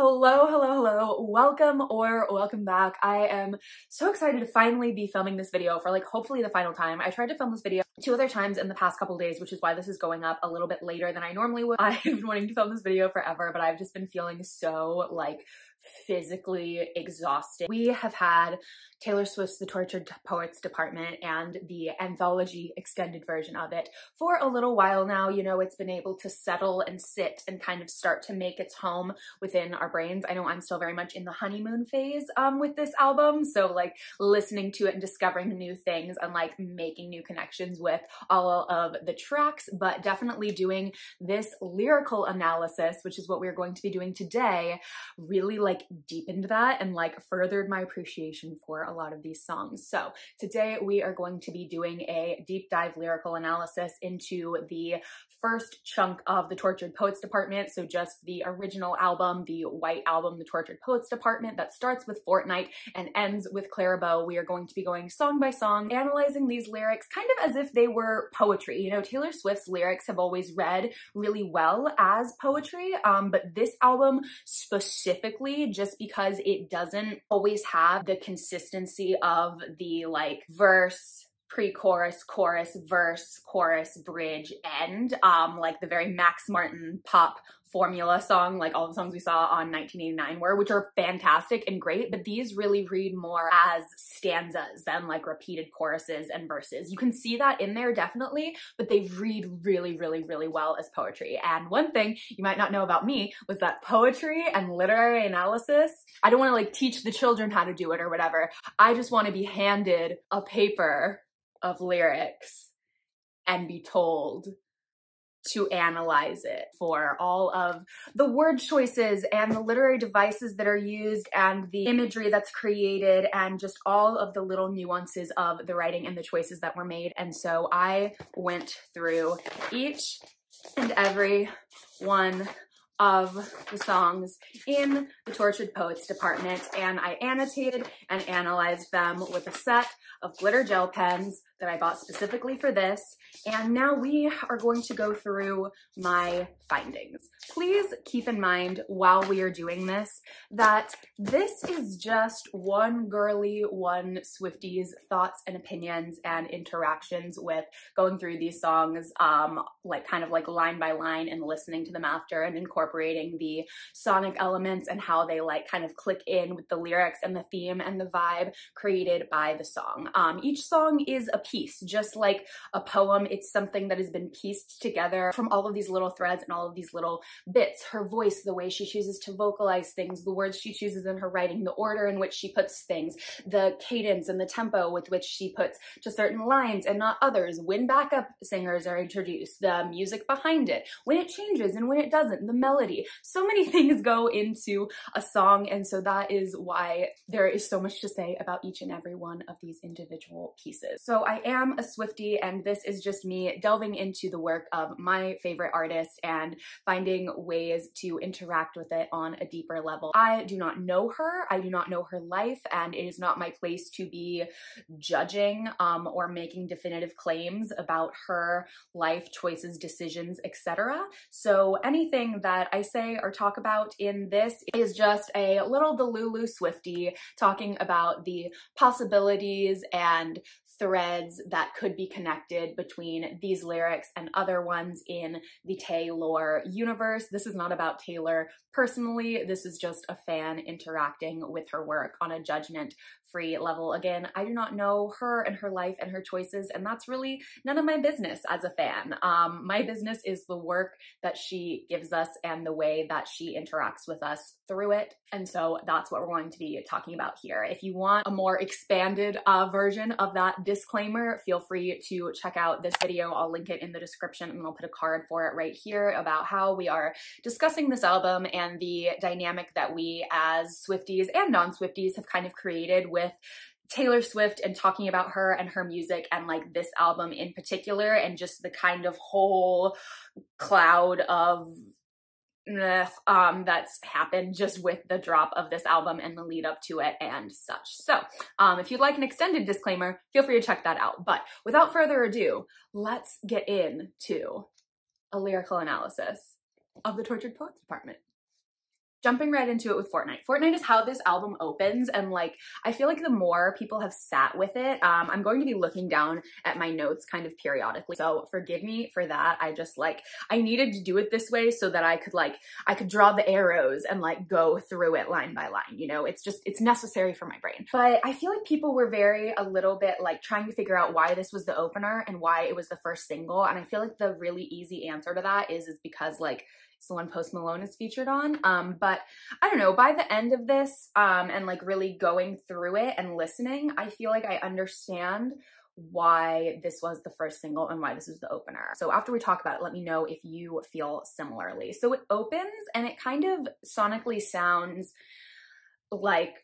Hello, welcome or welcome back. I am so excited to finally be filming this video for hopefully the final time. I tried to film this video two other times in the past couple days, which is why this is going up a little bit later than I normally would. I've been wanting to film this video forever, but I've just been feeling so physically exhausted. We have had Taylor Swift's The Tortured Poets Department and the anthology extended version of it for a little while now. You know, it's been able to settle and sit and kind of start to make its home within our brains. I know I'm still very much in the honeymoon phase with this album, so listening to it and discovering new things and making new connections with all of the tracks, but definitely doing this lyrical analysis, which is what we're going to be doing today, really deepened that and furthered my appreciation for a lot of these songs. So today we are going to be doing a deep dive lyrical analysis into the first chunk of the Tortured Poets Department. So just the original album, the white album, the Tortured Poets Department, that starts with Fortnight and ends with Clara Bow. We are going to be going song by song, analyzing these lyrics kind of as if they were poetry. You know, Taylor Swift's lyrics have always read really well as poetry, but this album specifically, just because it doesn't always have the consistency of the verse, pre-chorus, chorus, verse, chorus, bridge, end, the very Max Martin pop formula song, all the songs we saw on 1989 were, which are fantastic and great, but these really read more as stanzas than repeated choruses and verses. You can see that in there definitely, but they read really well as poetry. And one thing you might not know about me was that poetry and literary analysis, I don't want to teach the children how to do it or whatever. I just want to be handed a paper of lyrics and be told to analyze it for all of the word choices and the literary devices that are used and the imagery that's created and just all of the little nuances of the writing and the choices that were made. And so I went through each and every one of the songs in the Tortured Poets Department, and I annotated and analyzed them with a set of glitter gel pens that I bought specifically for this. And now we are going to go through my findings. Please keep in mind while we are doing this that this is just one girly, one Swifties thoughts and opinions and interactions with going through these songs, line by line and listening to them after and incorporating the sonic elements and how they kind of click in with the lyrics and the theme and the vibe created by the song. Each song is a piece, just like a poem. It's something that has been pieced together from all of these little threads and all of these little bits. Her voice, the way she chooses to vocalize things, the words she chooses in her writing, the order in which she puts things, the cadence and the tempo with which she puts to certain lines and not others, when backup singers are introduced, the music behind it, when it changes and when it doesn't, the melody. So many things go into a song, and so that is why there is so much to say about each and every one of these individual pieces. So I am a Swiftie, and this is just me delving into the work of my favorite artists and finding ways to interact with it on a deeper level. I do not know her, I do not know her life, and it is not my place to be judging or making definitive claims about her life, choices, decisions, etc. So anything that I say or talk about in this is just a little delulu Swiftie talking about the possibilities and threads that could be connected between these lyrics and other ones in the Taylor universe. This is not about Taylor personally. This is just a fan interacting with her work on a judgment-free level. Again, I do not know her and her life and her choices, and that's really none of my business as a fan. My business is the work that she gives us and the way that she interacts with us through it. And so that's what we're going to be talking about here. If you want a more expanded version of that disclaimer, feel free to check out this video. I'll link it in the description and I'll put a card for it right here about how we are discussing this album and the dynamic that we as Swifties and non-Swifties have kind of created with Taylor Swift and talking about her and her music and this album in particular, and just the kind of whole cloud of that's happened just with the drop of this album and the lead up to it and such. So if you'd like an extended disclaimer, feel free to check that out. But without further ado, let's get into a lyrical analysis of the Tortured Poets Department. Jumping right into it with Fortnight. Fortnight is how this album opens, and like I feel like the more people have sat with it, I'm going to be looking down at my notes kind of periodically, so forgive me for that. I just like I needed to do it this way so that I could draw the arrows and like go through it line by line, you know. It's just, it's necessary for my brain. But I feel like people were a little bit like trying to figure out why this was the opener and why it was the first single, and I feel like the really easy answer to that is because like it's the one Post Malone is featured on. But I don't know, by the end of this and like really going through it and listening, I feel like I understand why this was the first single and why this was the opener. So after we talk about it, let me know if you feel similarly. So it opens and it kind of sonically sounds like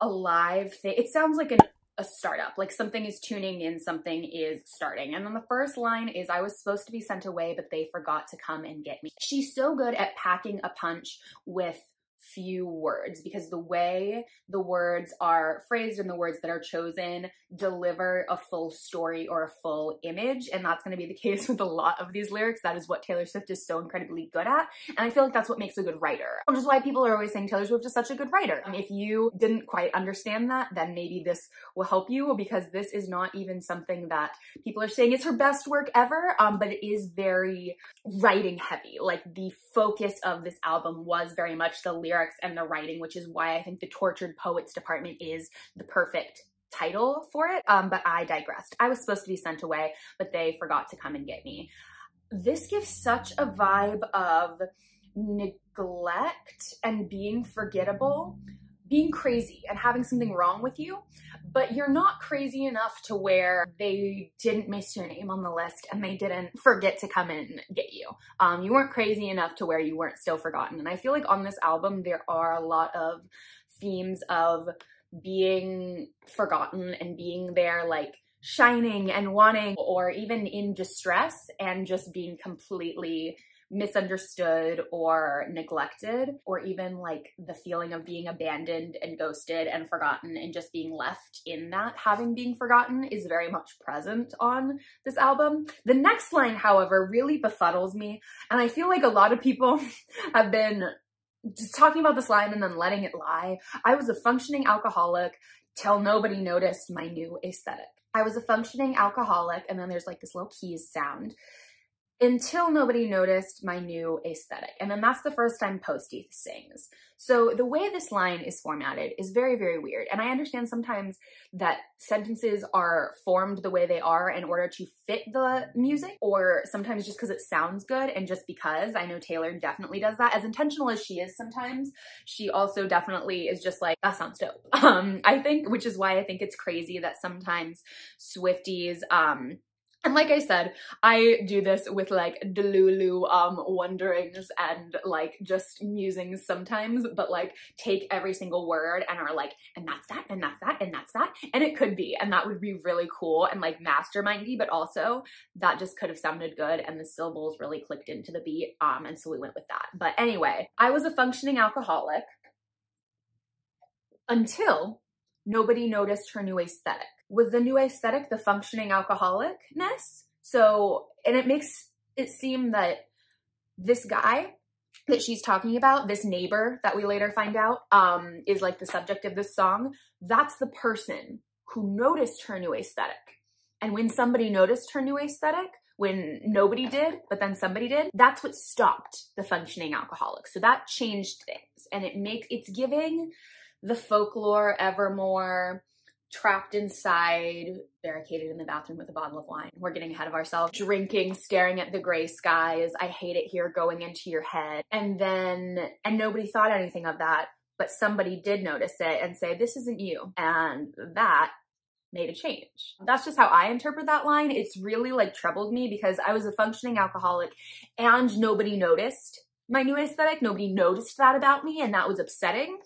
a live thing. It sounds like a startup, like something is tuning in, something is starting. And then the first line is, I was supposed to be sent away, but they forgot to come and get me. She's so good at packing a punch with few words, because the way the words are phrased and the words that are chosen deliver a full story or a full image, and that's going to be the case with a lot of these lyrics. That is what Taylor Swift is so incredibly good at, and I feel like that's what makes a good writer, which is why people are always saying Taylor Swift is such a good writer. If you didn't quite understand that, then maybe this will help you, because this is not even something that people are saying is her best work ever, but it is very writing heavy. Like the focus of this album was very much the lyrics and the writing, which is why I think The Tortured Poets Department is the perfect title for it. But I digressed. I was supposed to be sent away, but they forgot to come and get me. This gives such a vibe of neglect and being forgettable, being crazy and having something wrong with you, but you're not crazy enough to where they didn't miss your name on the list and they didn't forget to come and get you. You weren't crazy enough to where you weren't still forgotten. And I feel like on this album, there are a lot of themes of being forgotten and being there like shining and wanting, or even in distress and just being completely misunderstood or neglected, or even like the feeling of being abandoned and ghosted and forgotten and just being left in that. Having being forgotten is very much present on this album. The next line, however, really befuddles me, and I feel like a lot of people have been just talking about this line and then letting it lie. I was a functioning alcoholic till nobody noticed my new aesthetic. I was a functioning alcoholic, and then there's like this little keys sound. Until nobody noticed my new aesthetic. And then that's the first time Posty sings. So the way this line is formatted is very, very weird. And I understand sometimes that sentences are formed the way they are in order to fit the music, or sometimes just because it sounds good and just because. I know Taylor definitely does that. As intentional as she is sometimes, she also definitely is just like, that sounds dope. I think, which is why I think it's crazy that sometimes Swifties, and like I said, I do this with like delulu wonderings and like just musings sometimes, but like take every single word and are like, and that's that, and that's that, and that's that, and it could be, and that would be really cool and like mastermindy, but also that just could have sounded good and the syllables really clicked into the beat, and so we went with that. But anyway, I was a functioning alcoholic until nobody noticed her new aesthetic. Was the new aesthetic the functioning alcoholicness? So, and it makes it seem that this guy that she's talking about, this neighbor that we later find out, is like the subject of this song. That's the person who noticed her new aesthetic. And when somebody noticed her new aesthetic, when nobody did, but then somebody did, that's what stopped the functioning alcoholic. So that changed things. And it makes, it's giving the Folklore, Evermore, trapped inside, barricaded in the bathroom with a bottle of wine. We're getting ahead of ourselves. Drinking, staring at the gray skies. I hate it here, going into your head. And then, and nobody thought anything of that, but somebody did notice it and say, this isn't you. And that made a change. That's just how I interpret that line. It's really like troubled me, because I was a functioning alcoholic and nobody noticed my new aesthetic. Nobody noticed that about me, and that was upsetting.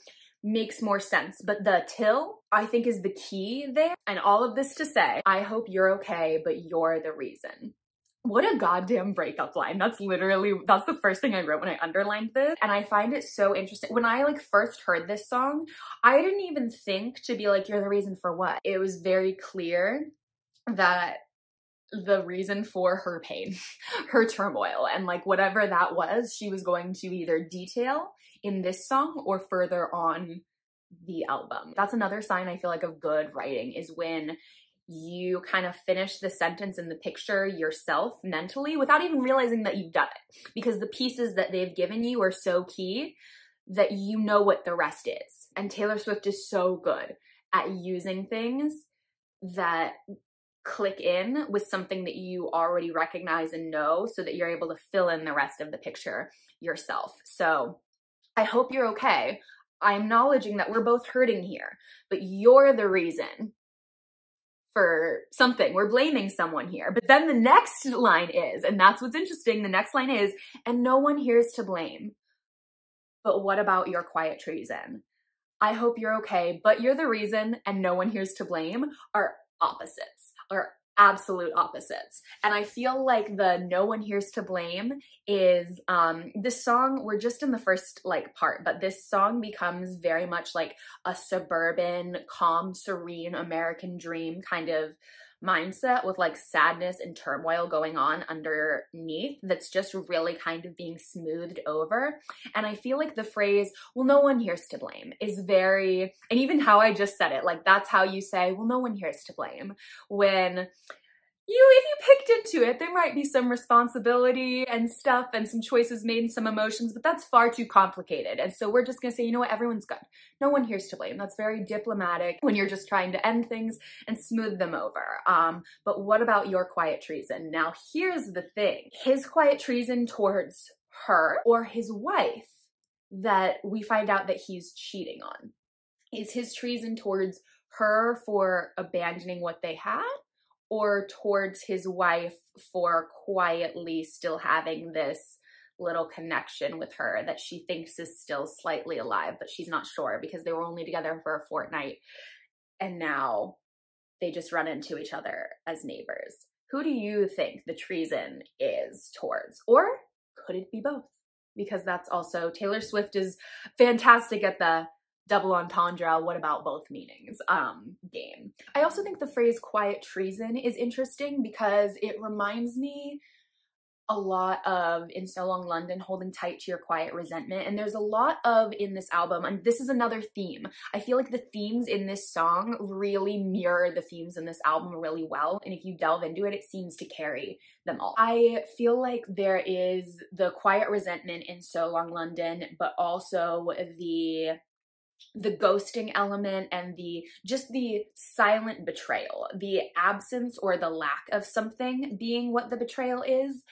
Makes more sense. But the till, I think, is the key there. And all of this to say, I hope you're okay, but you're the reason. What a goddamn breakup line. That's literally, that's the first thing I wrote when I underlined this. And I find it so interesting. When I like first heard this song, I didn't even think to be like, you're the reason for what? It was very clear that the reason for her pain, her turmoil, and like whatever that was, she was going to either detail in this song or further on the album. That's another sign I feel like of good writing, is when you kind of finish the sentence in the picture yourself mentally without even realizing that you've done it, because the pieces that they've given you are so key that you know what the rest is. And Taylor Swift is so good at using things that click in with something that you already recognize and know, so that you're able to fill in the rest of the picture yourself. So I hope you're okay. I'm acknowledging that we're both hurting here, but you're the reason for something. We're blaming someone here. But then the next line is, and that's what's interesting, the next line is, and no one here is to blame. But what about your quiet treason? I hope you're okay, but you're the reason, and no one here's to blame are opposites, are absolute opposites. And I feel like the no one here's to blame is this song, we're just in the first like part, but this song becomes very much like a suburban, calm, serene American dream kind of mindset with like sadness and turmoil going on underneath that's just really kind of being smoothed over. And I feel like the phrase, well, no one here's to blame, is very, and even how I just said it, like that's how you say, well, no one here's to blame. When you, if you picked into it, there might be some responsibility and stuff and some choices made and some emotions, but that's far too complicated. And so we're just gonna say, you know what, everyone's good. No one here's to blame. That's very diplomatic when you're just trying to end things and smooth them over. But what about your quiet treason? Now here's the thing, his quiet treason towards her or his wife that we find out that he's cheating on is his treason towards her for abandoning what they had, or towards his wife for quietly still having this little connection with her that she thinks is still slightly alive, but she's not sure because they were only together for a fortnight and now they just run into each other as neighbors. Who do you think the treason is towards? Or could it be both? Because that's also, Taylor Swift is fantastic at the double entendre, what about both meanings game. I also think the phrase quiet treason is interesting because it reminds me a lot of, in So Long London, holding tight to your quiet resentment. And there's a lot of in this album, and this is another theme. I feel like the themes in this song really mirror the themes in this album really well. And if you delve into it, it seems to carry them all. I feel like there is the quiet resentment in So Long London, but also the ghosting element and just the silent betrayal, the absence or the lack of something being what the betrayal is,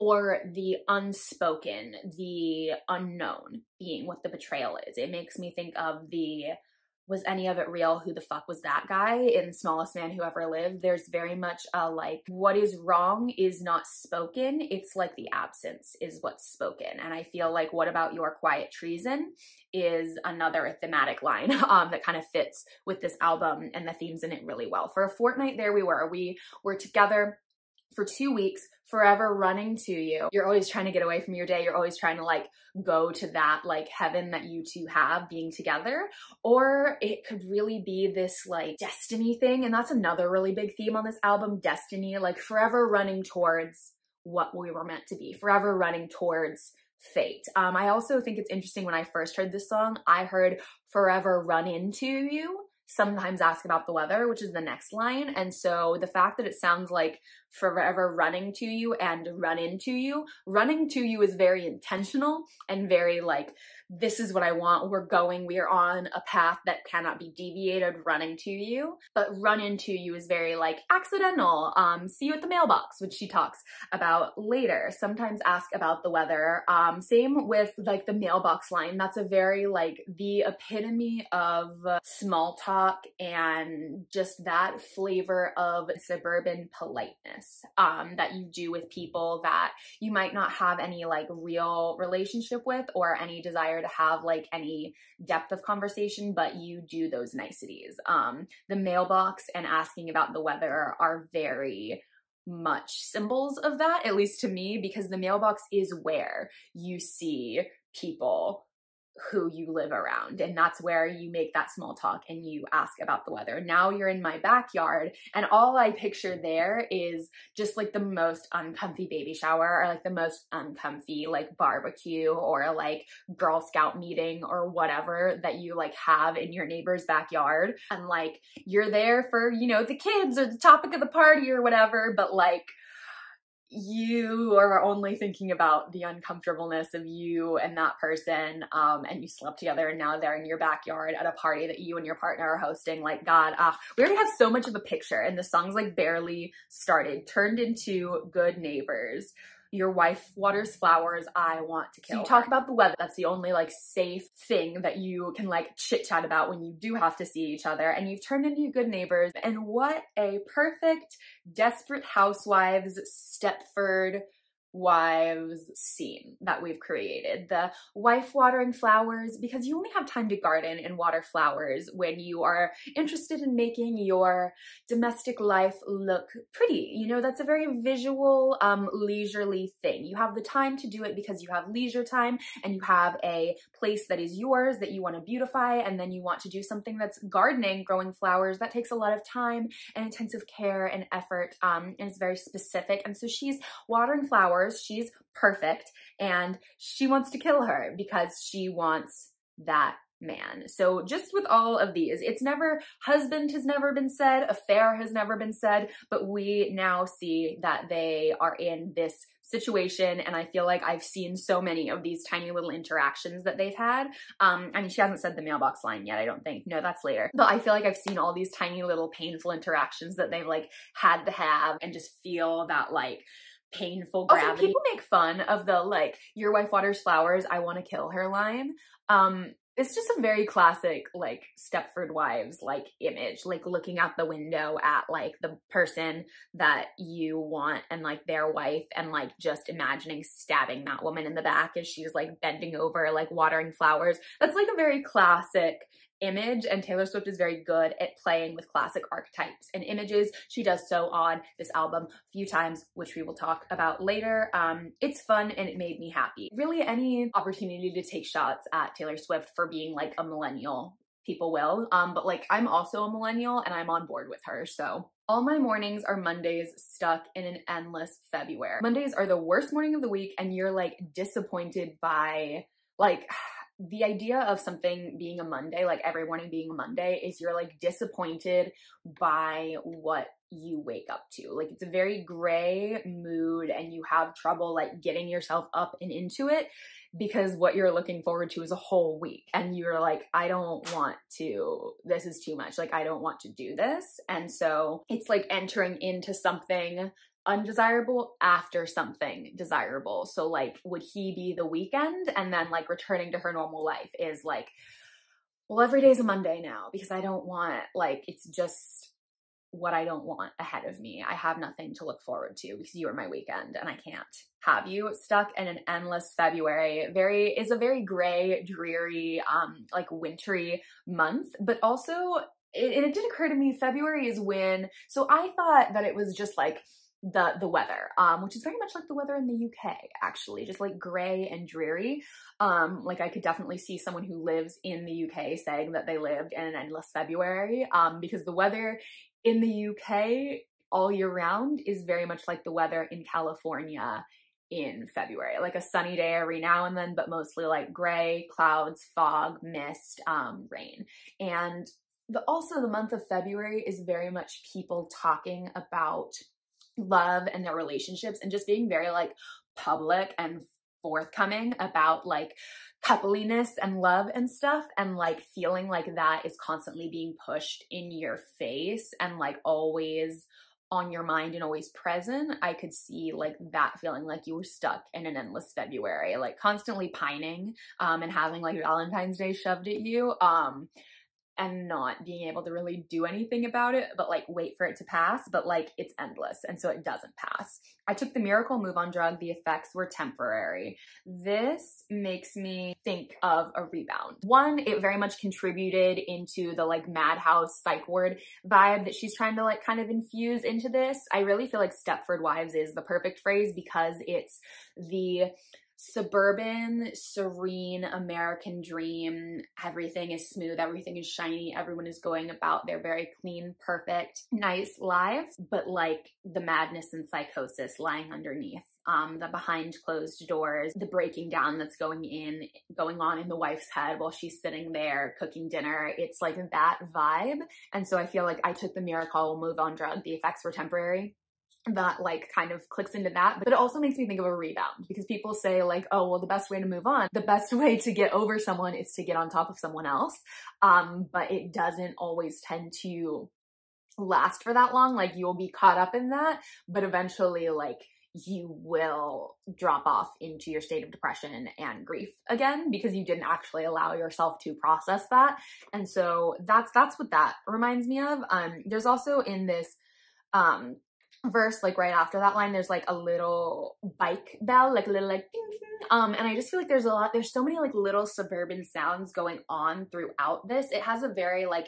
or the unspoken, the unknown being what the betrayal is. It makes me think of the, was any of it real? Who the fuck was that guy? In Smallest Man Who Ever Lived, there's very much a like, what is wrong is not spoken. It's like the absence is what's spoken. And I feel like what about your quiet treason is another thematic line that kind of fits with this album and the themes in it really well. For a fortnight there we were together for 2 weeks, forever running to you. You're always trying to get away from your day. You're always trying to like go to that like heaven that you two have being together. Or it could really be this like destiny thing. And that's another really big theme on this album, destiny, like forever running towards what we were meant to be, forever running towards fate. I also think it's interesting, when I first heard this song, I heard forever run into you, sometimes ask about the weather, which is the next line. And so the fact that it sounds like forever running to you and run into you, running to you is very intentional and very like, this is what I want, we're going, we are on a path that cannot be deviated, running to you. But run into you is very like accidental, see you at the mailbox, which she talks about later. Sometimes ask about the weather, same with like the mailbox line. That's a very like the epitome of small talk and just that flavor of suburban politeness that you do with people that you might not have any like real relationship with or any desire to have like any depth of conversation, but you do those niceties. The mailbox and asking about the weather are very much symbols of that, at least to me, because the mailbox is where you see people who you live around, and that's where you make that small talk and you ask about the weather. Now you're in my backyard, and all I picture there is just like the most uncomfy baby shower, or like the most uncomfy like barbecue, or like Girl Scout meeting, or whatever that you like have in your neighbor's backyard. And like you're there for, you know, the kids or the topic of the party or whatever, but like you are only thinking about the uncomfortableness of you and that person, and you slept together and now they're in your backyard at a party that you and your partner are hosting. Like, God, we already have so much of a picture, and the song's like barely started. Turned into Good Neighbors. Your wife waters flowers, I want to kill her. So you talk about the weather. That's the only like safe thing that you can like chit chat about when you do have to see each other. And you've turned into Good Neighbors. And what a perfect Desperate Housewives, Stepford Wives scene that we've created. The wife watering flowers, because you only have time to garden and water flowers when you are interested in making your domestic life look pretty. You know, that's a very visual, leisurely thing. You have the time to do it because you have leisure time, and you have a place that is yours that you want to beautify, and then you want to do something that's gardening, growing flowers. That takes a lot of time and intensive care and effort, and it's very specific. And so she's watering flowers. She's perfect, and she wants to kill her because she wants that man. So just with all of these, it's never, husband has never been said, affair has never been said, but we now see that they are in this situation, and I feel like I've seen so many of these tiny little interactions that they've had. I mean, she hasn't said the mailbox line yet, I don't think. No, that's later. But I feel like I've seen all these tiny little painful interactions that they've like had to have, and just feel that like painful gravity. Also, people make fun of the like, your wife waters flowers, I want to kill her line. It's just a very classic like Stepford Wives like image, like looking out the window at like the person that you want and like their wife, and like just imagining stabbing that woman in the back as she's like bending over like watering flowers. That's like a very classic image, and Taylor Swift is very good at playing with classic archetypes and images. She does so on this album a few times, which we will talk about later. It's fun, and it made me happy. Really, any opportunity to take shots at Taylor Swift for being like a millennial, people will. But like, I'm also a millennial, and I'm on board with her, so. All my mornings are Mondays stuck in an endless February. Mondays are the worst morning of the week, and you're like disappointed by like, the idea of something being a Monday, like every morning being a Monday, is you're like disappointed by what you wake up to. Like, it's a very gray mood, and you have trouble like getting yourself up and into it, because what you're looking forward to is a whole week, and you're like, I don't want to, this is too much, like I don't want to do this. And so it's like entering into something undesirable after something desirable. So like, would he be the weekend? And then like returning to her normal life is like, well, every day's a Monday now, because I don't want, like, it's just what I don't want ahead of me. I have nothing to look forward to because you are my weekend, and I can't have you. Stuck in an endless February. Is a very gray, dreary, like wintry month, but also it did occur to me, February is when, so I thought that it was just like the weather, which is very much like the weather in the UK, actually, just like gray and dreary. Like, I could definitely see someone who lives in the UK saying that they lived in an endless February, because the weather in the UK all year round is very much like the weather in California in February, like a sunny day every now and then, but mostly like gray, clouds, fog, mist, rain. And also the month of February is very much people talking about love and their relationships, and just being very like public and forthcoming about like coupliness and love and stuff, and like feeling like that is constantly being pushed in your face and like always on your mind and always present. I could see like that feeling, like you were stuck in an endless February, like constantly pining, and having like Valentine's Day shoved at you, and not being able to really do anything about it, but like wait for it to pass, but like it's endless, and so it doesn't pass. I took the miracle move-on drug. The effects were temporary. This makes me think of a rebound. One, it very much contributed into the like madhouse psych ward vibe that she's trying to like kind of infuse into this. I really feel like Stepford Wives is the perfect phrase, because it's the suburban, serene American dream. Everything is smooth, everything is shiny, everyone is going about their very clean, perfect, nice lives, but like the madness and psychosis lying underneath. The behind closed doors, the breaking down that's going on in the wife's head while she's sitting there cooking dinner. It's like that vibe. And so I feel like I took the miracle, we'll move on drug, the effects were temporary. That like kind of clicks into that, but it also makes me think of a rebound, because people say like, oh, well, the best way to move on, the best way to get over someone is to get on top of someone else. But it doesn't always tend to last for that long. Like you'll be caught up in that, but eventually like you will drop off into your state of depression and grief again, because you didn't actually allow yourself to process that. And so that's what that reminds me of. There's also in this verse, like right after that line, there's like a little bike bell, like a little like ding ding. And I just feel like there's so many like little suburban sounds going on throughout this. It has a very like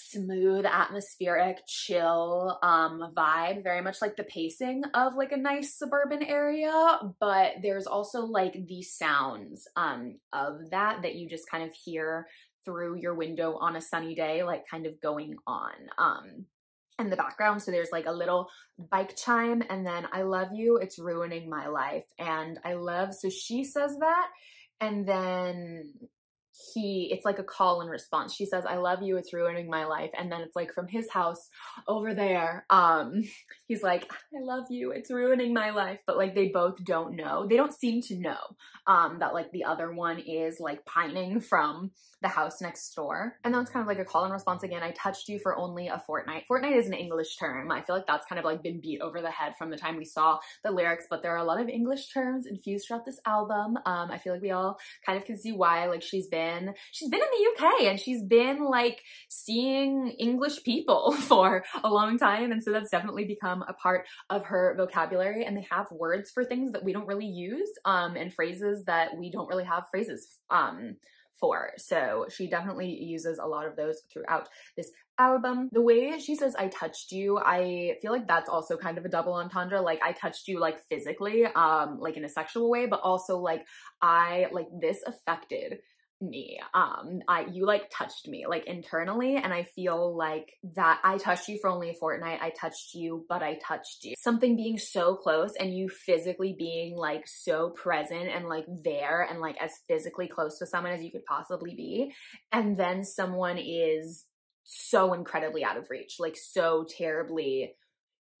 smooth, atmospheric, chill vibe, very much like the pacing of like a nice suburban area, but there's also like the sounds of that you just kind of hear through your window on a sunny day, like kind of going on in the background. So there's like a little bike chime, and then I love you, it's ruining my life, and I love, so she says that, and then it's like a call and response. She says, I love you, it's ruining my life. And then it's like from his house over there, he's like, I love you, it's ruining my life. But like, they both don't know. They don't seem to know that like the other one is like pining from the house next door. And then it's kind of like a call and response again. I touched you for only a fortnight. Fortnight is an English term. I feel like that's kind of like been beat over the head from the time we saw the lyrics, but there are a lot of English terms infused throughout this album. I feel like we all kind of can see why. Like she's been in the UK, and she's been like seeing English people for a long time, and so that's definitely become a part of her vocabulary. And they have words for things that we don't really use, and phrases that we don't really have phrases for. So she definitely uses a lot of those throughout this album. The way she says I touched you, I feel like that's also kind of a double entendre. Like I touched you like physically, like in a sexual way, but also like I like this affected me. You like touched me like internally, and I feel like that I touched you for only a fortnight. I touched you, but I touched you. Something being so close and you physically being like so present and like there and like as physically close to someone as you could possibly be. And then someone is so incredibly out of reach, like so terribly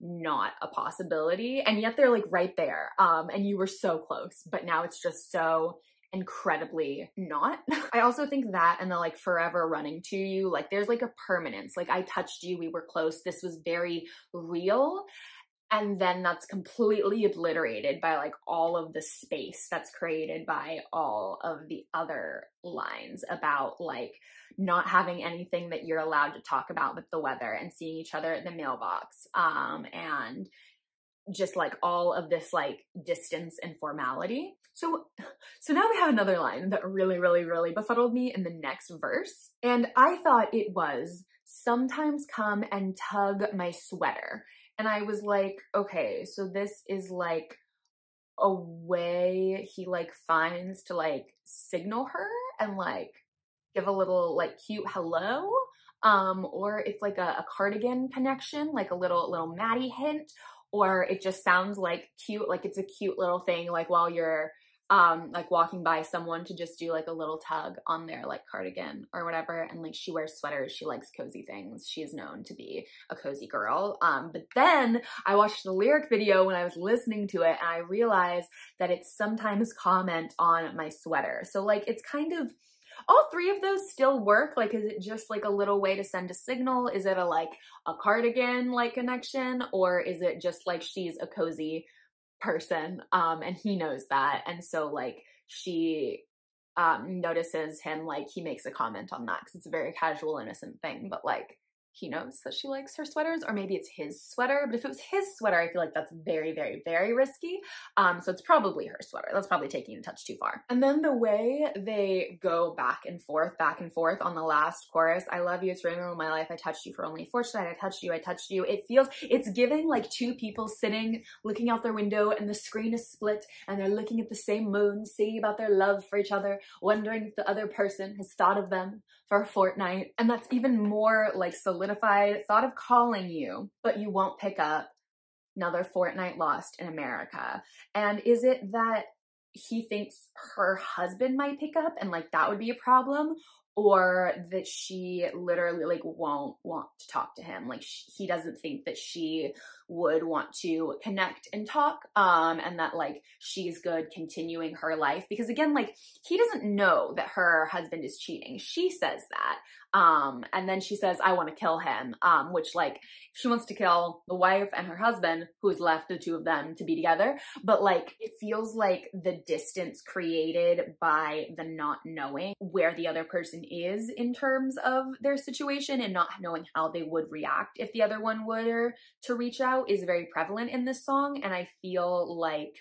not a possibility. And yet they're like right there. And you were so close, but now it's just so incredibly not. I also think that, and the like forever running to you, like there's like a permanence, like I touched you, we were close, this was very real. And then that's completely obliterated by like all of the space that's created by all of the other lines about like not having anything that you're allowed to talk about with the weather, and seeing each other at the mailbox, and just like all of this like distance and formality. So now we have another line that really, really, really befuddled me in the next verse. And I thought it was, sometimes come and tug my sweater. And I was like, okay, so this is like a way he like finds to like signal her and like give a little like cute hello. Or it's like a cardigan connection, like a little Matty hint. Or it just sounds like cute, like it's a cute little thing, like while you're like walking by someone to just do like a little tug on their like cardigan or whatever. And like she wears sweaters, she likes cozy things, she is known to be a cozy girl. But then I watched the lyric video when I was listening to it, and I realized that it's sometimes comment on my sweater. So like it's kind of, all three of those still work. Like, is it just like a little way to send a signal? Is it a cardigan like connection? Or is it just like she's a cozy person and he knows that? And so like she notices him, like he makes a comment on that because it's a very casual, innocent thing, but like he knows that she likes her sweaters, or maybe it's his sweater. But if it was his sweater, I feel like that's very, very, very risky. So it's probably her sweater. That's probably taking it a touch too far. And then the way they go back and forth on the last chorus, I love you, it's ruining all my life, I touched you for only a fortnight, I touched you, I touched you. It feels, it's giving like two people sitting, looking out their window, and the screen is split, and they're looking at the same moon, singing about their love for each other, wondering if the other person has thought of them for a fortnight. And that's even more like solidified, thought of calling you, but you won't pick up, another fortnight lost in America. And is it that he thinks her husband might pick up and like that would be a problem, or that she literally like won't want to talk to him? Like he doesn't think that she would want to connect and talk, and that like she's good continuing her life, because again, like he doesn't know that her husband is cheating. She says that, and then she says, I want to kill him, which like she wants to kill the wife and her husband, who's left the two of them to be together. But like it feels like the distance created by the not knowing where the other person is in terms of their situation, and not knowing how they would react if the other one were to reach out, is very prevalent in this song. And I feel like,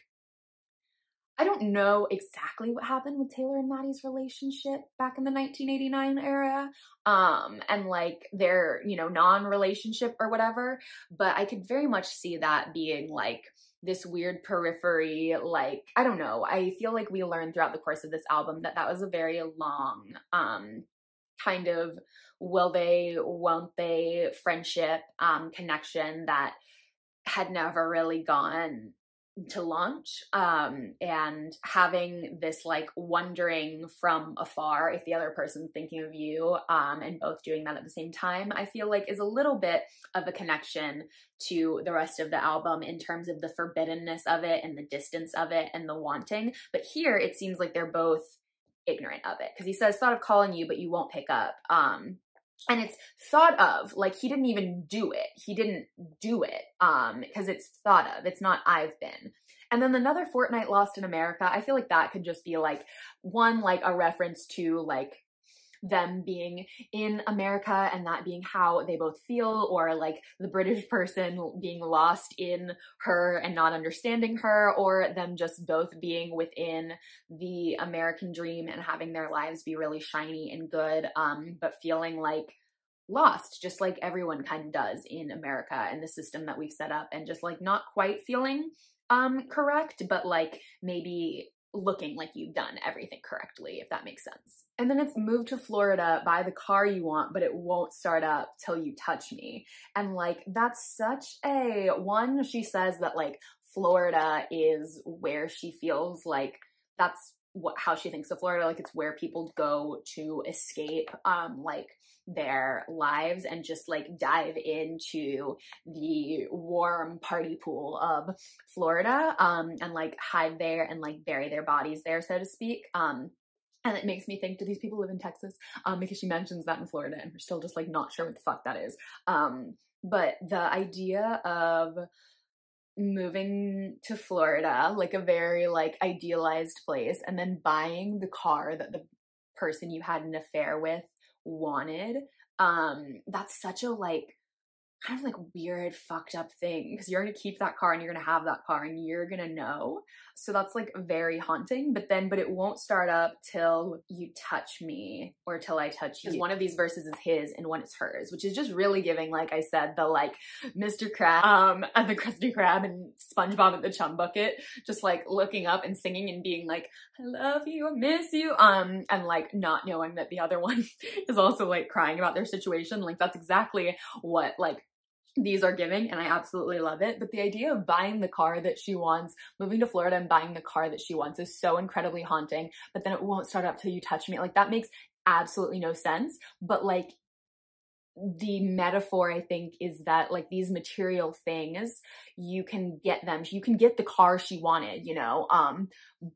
I don't know exactly what happened with Taylor and Matty's relationship back in the 1989 era, and like their, you know, non-relationship or whatever, but I could very much see that being like this weird periphery, like, I don't know. I feel like we learned throughout the course of this album that that was a very long kind of will they, won't they friendship connection that had never really gone to launch, and having this like wondering from afar if the other person's thinking of you, and both doing that at the same time, I feel like is a little bit of a connection to the rest of the album in terms of the forbiddenness of it and the distance of it and the wanting. But here it seems like they're both ignorant of it, because he says thought of calling you but you won't pick up, and it's thought of, like, he didn't even do it. He didn't do it, because it's thought of. It's not I've been. And then another fortnight lost in America, I feel like that could just be, like, one, like, a reference to, like, them being in America and that being how they both feel, or like the British person being lost in her and not understanding her, or them just both being within the American dream and having their lives be really shiny and good, but feeling like lost, just like everyone kind of does in America and the system that we've set up, and just like not quite feeling correct, but like maybe looking like you've done everything correctly, if that makes sense. And then it's moved to Florida, buy the car you want, but it won't start up till you touch me. And like, that's such a one. She says that like Florida is where she feels like that's how she thinks of Florida. Like it's where people go to escape, like their lives, and just like dive into the warm party pool of Florida, and like hide there and like bury their bodies there, so to speak. And it makes me think, do these people live in Texas? Because she mentions that in Florida and we're still just like not sure what the fuck that is. But the idea of moving to Florida, like a very like idealized place, and then buying the car that the person you had an affair with wanted, that's such a like kind of like weird fucked up thing, because you're gonna keep that car and you're gonna have that car and you're gonna know, so that's like very haunting. But then, but it won't start up till you touch me, or till I touch you. One of these verses is his and one is hers, which is just really giving, like I said, the like Mr. Crab and the Krusty Krab and SpongeBob at the Chum Bucket, just like looking up and singing and being like, I love you, I miss you, and like not knowing that the other one is also like crying about their situation. Like that's exactly what like these are giving, and I absolutely love it. But the idea of buying the car that she wants, moving to Florida and buying the car that she wants, is so incredibly haunting. But then it won't start up till you touch me. Like that makes absolutely no sense. But like the metaphor, I think, is that like these material things, you can get them. You can get the car she wanted, you know,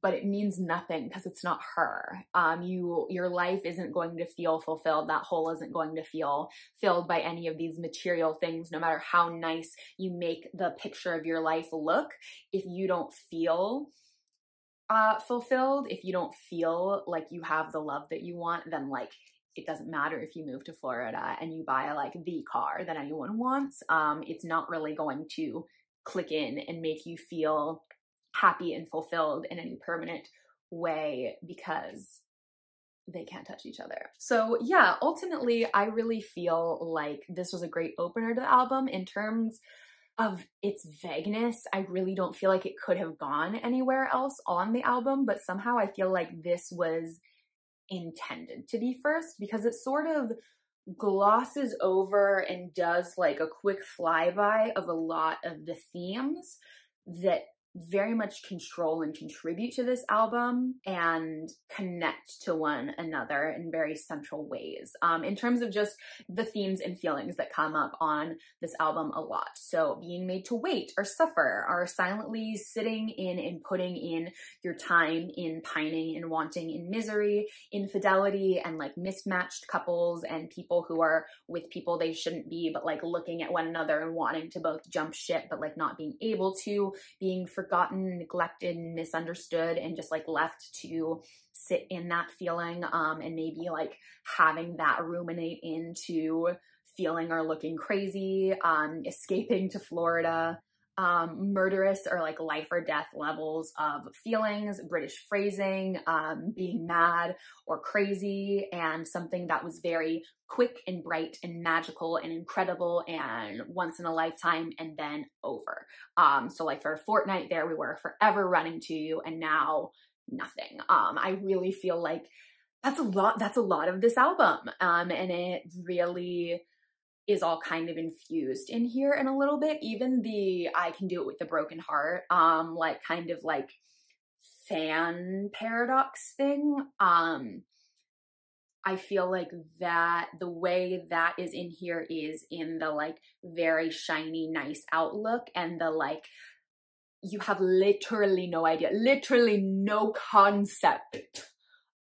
but it means nothing because it's not her. Your life isn't going to feel fulfilled. That hole isn't going to feel filled by any of these material things, no matter how nice you make the picture of your life look. If you don't feel fulfilled, if you don't feel like you have the love that you want, then like it doesn't matter if you move to Florida and you buy like the car that anyone wants. It's not really going to click in and make you feel happy and fulfilled in any permanent way because they can't touch each other. So yeah, ultimately, I really feel like this was a great opener to the album. In terms of its vagueness, I really don't feel like it could have gone anywhere else on the album, but somehow I feel like this was intended to be first because it sort of glosses over and does like a quick flyby of a lot of the themes that very much control and contribute to this album and connect to one another in very central ways, in terms of just the themes and feelings that come up on this album a lot. So being made to wait or suffer, or silently sitting in and putting in your time, in pining and wanting, in misery, infidelity, and like mismatched couples and people who are with people they shouldn't be, but like looking at one another and wanting to both jump ship, but like not being able to, being forgotten, neglected, misunderstood, and just like left to sit in that feeling, and maybe like having that ruminate into feeling or looking crazy, escaping to Florida, murderous or like life or death levels of feelings, British phrasing, being mad or crazy, and something that was very quick and bright and magical and incredible and once in a lifetime and then over. So like for Fortnight, there we were forever running to you and now nothing. I really feel like that's a lot of this album, and it really is all kind of infused in here in a little bit. Even the I Can Do It With the Broken Heart, like kind of like fan paradox thing, I feel like that the way that is in here is in the like very shiny, nice outlook and the like, you have literally no idea, literally no concept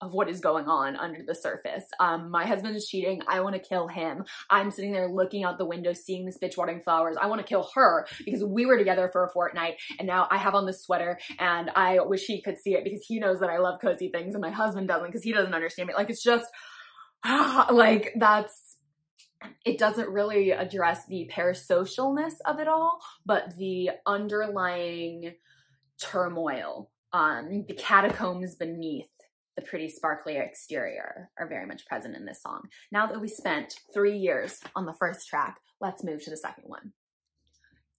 of what is going on under the surface. My husband is cheating, I wanna kill him. I'm sitting there looking out the window, seeing this bitch watering flowers. I wanna kill her because we were together for a fortnight and now I have on this sweater and I wish he could see it because he knows that I love cozy things and my husband doesn't because he doesn't understand me. Like, it's just, like that's, it doesn't really address the parasocialness of it all, but the underlying turmoil, the catacombs beneath the pretty sparkly exterior are very much present in this song. Now that we spent 3 years on the first track, let's move to the second one.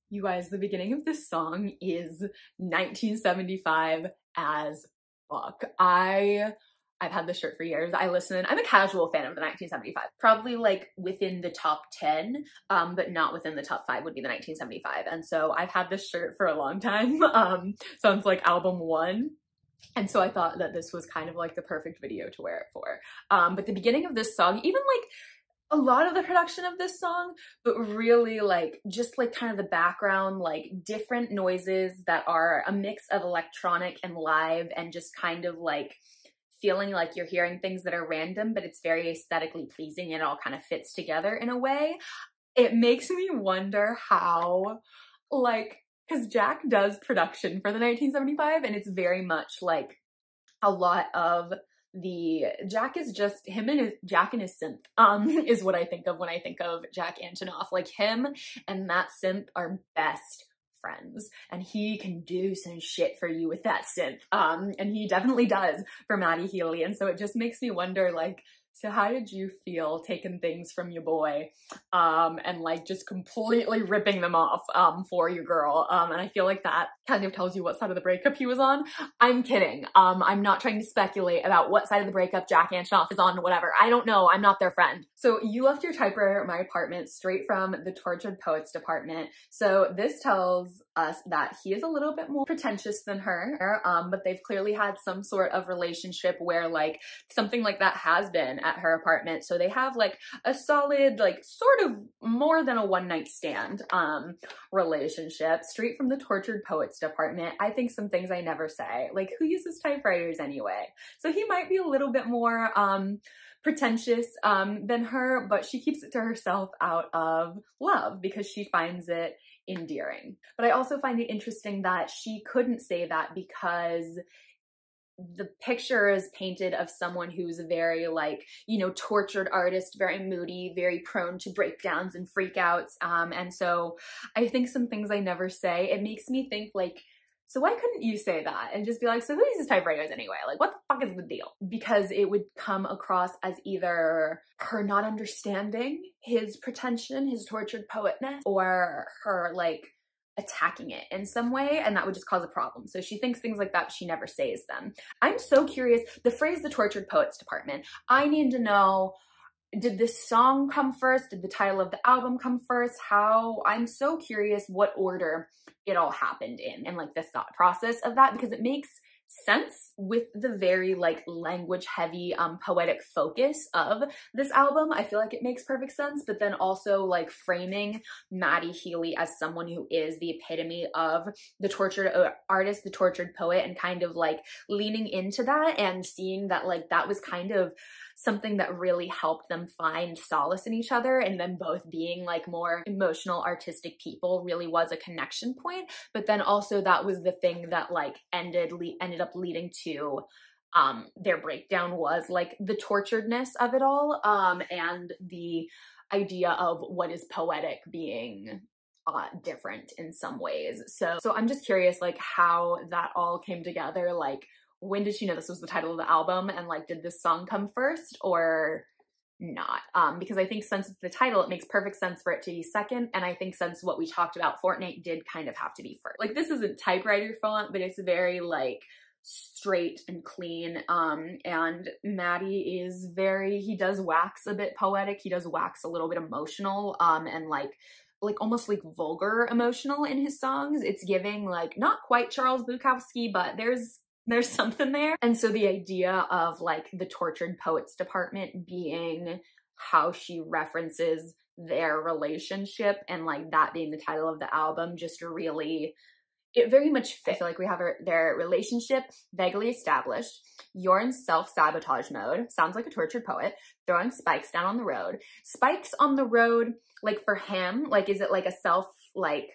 You guys, the beginning of this song is 1975 as fuck. I've had this shirt for years. I listen, I'm a casual fan of the 1975, probably like within the top 10, but not within the top 5 would be the 1975. And so I've had this shirt for a long time. Sounds like album one. And so I thought that this was kind of like the perfect video to wear it for. But the beginning of this song, even like a lot of the production of this song, but really like just like kind of the background, like different noises that are a mix of electronic and live and just kind of like feeling like you're hearing things that are random, but it's very aesthetically pleasing and it all kind of fits together in a way. It makes me wonder how like, because Jack does production for the 1975 and it's very much like a lot of the, Jack is just, Jack and his synth is what I think of when I think of Jack Antonoff. Like him and that synth are best friends and he can do some shit for you with that synth. And he definitely does for Matty Healy. And so it just makes me wonder like, so how did you feel taking things from your boy and like just completely ripping them off for your girl? And I feel like that kind of tells you what side of the breakup he was on. I'm kidding. I'm not trying to speculate about what side of the breakup Jack Antonoff is on, whatever. I don't know. I'm not their friend. So you left your typewriter at my apartment straight from The Tortured Poets Department. So this tells us that he is a little bit more pretentious than her, but they've clearly had some sort of relationship where like something like that has been at her apartment. So they have like a solid, like sort of more than a one night stand relationship straight from The Tortured Poets Department. I think some things I never say, like who uses typewriters anyway? So he might be a little bit more pretentious than her, but she keeps it to herself out of love because she finds it endearing. But I also find it interesting that she couldn't say that because the picture is painted of someone who's a very, like, you know, tortured artist, very moody, very prone to breakdowns and freakouts. And so I think some things I never say, it makes me think like, so why couldn't you say that? And just be like, so who uses typewriters anyway? Like, what the fuck is the deal? Because it would come across as either her not understanding his pretension, his tortured poetness, or her like attacking it in some way, and that would just cause a problem. So she thinks things like that, but she never says them. I'm so curious, the phrase The Tortured Poets Department, I need to know, did this song come first? Did the title of the album come first? How, I'm so curious what order it all happened in, and like the thought process of that, because it makes sense with the very like language heavy poetic focus of this album. I feel like it makes perfect sense, but then also like framing Matty Healy as someone who is the epitome of the tortured artist, the tortured poet, and kind of like leaning into that and seeing that like that was kind of something that really helped them find solace in each other, and them both being like more emotional, artistic people really was a connection point. But then also that was the thing that like ended up leading to their breakdown, was like the torturedness of it all, and the idea of what is poetic being different in some ways. So I'm just curious like how that all came together, like when did she know this was the title of the album, and like did this song come first or not? Because I think since it's the title, it makes perfect sense for it to be second, and I think since what we talked about, Fortnight did kind of have to be first. Like this isn't typewriter font, but it's very like straight and clean, and Matty is very, he does wax a bit poetic, he does wax a little bit emotional, and like almost like vulgar emotional in his songs. It's giving like not quite Charles Bukowski, but there's something there. And so the idea of like the Tortured Poets Department being how she references their relationship, and like that being the title of the album, just really, it very much fits. I feel like we have their relationship vaguely established. You're in self-sabotage mode. Sounds like a tortured poet. Throwing spikes down on the road. Spikes on the road, like for him, like is it like a self, like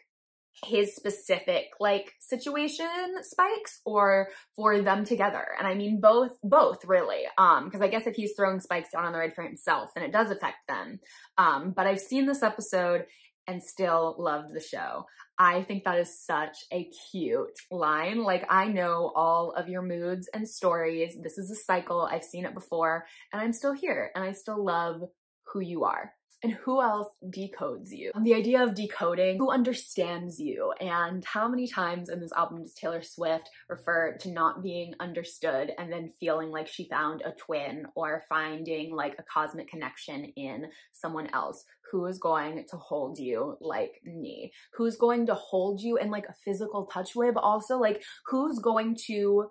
his specific like situation spikes, or for them together? And I mean both really, because I guess if he's throwing spikes down on the road for himself, then it does affect them. But I've seen this episode and still loved the show. I think that is such a cute line. Like, I know all of your moods and stories. This is a cycle. I've seen it before, and I'm still here, and I still love who you are. And who else decodes you? The idea of decoding, who understands you, and how many times in this album does Taylor Swift refer to not being understood and then feeling like she found a twin, or finding like a cosmic connection in someone else who is going to hold you like me, who's going to hold you in like a physical touch way, but also like who's going to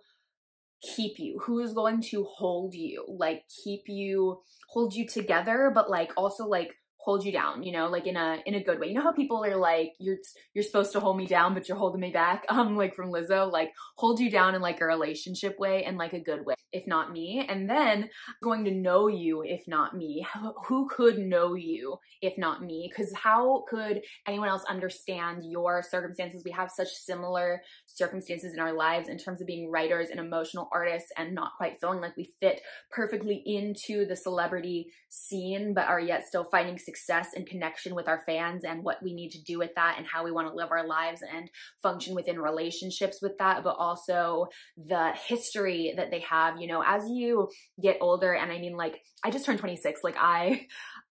keep you, who's going to hold you, like keep you, hold you together, but like also like hold you down, you know, like in a good way. You know how people are like, you're supposed to hold me down, but you're holding me back, like from Lizzo, like hold you down in like a relationship way, and like a good way, if not me. And then going to know you, if not me. Who could know you if not me? Because how could anyone else understand your circumstances? We have such similar circumstances in our lives in terms of being writers and emotional artists, and not quite feeling like we fit perfectly into the celebrity scene, but are yet still finding success and connection with our fans, and what we need to do with that, and how we want to live our lives and function within relationships with that. But also the history that they have, you know, as you get older. And I mean, like, I just turned 26, like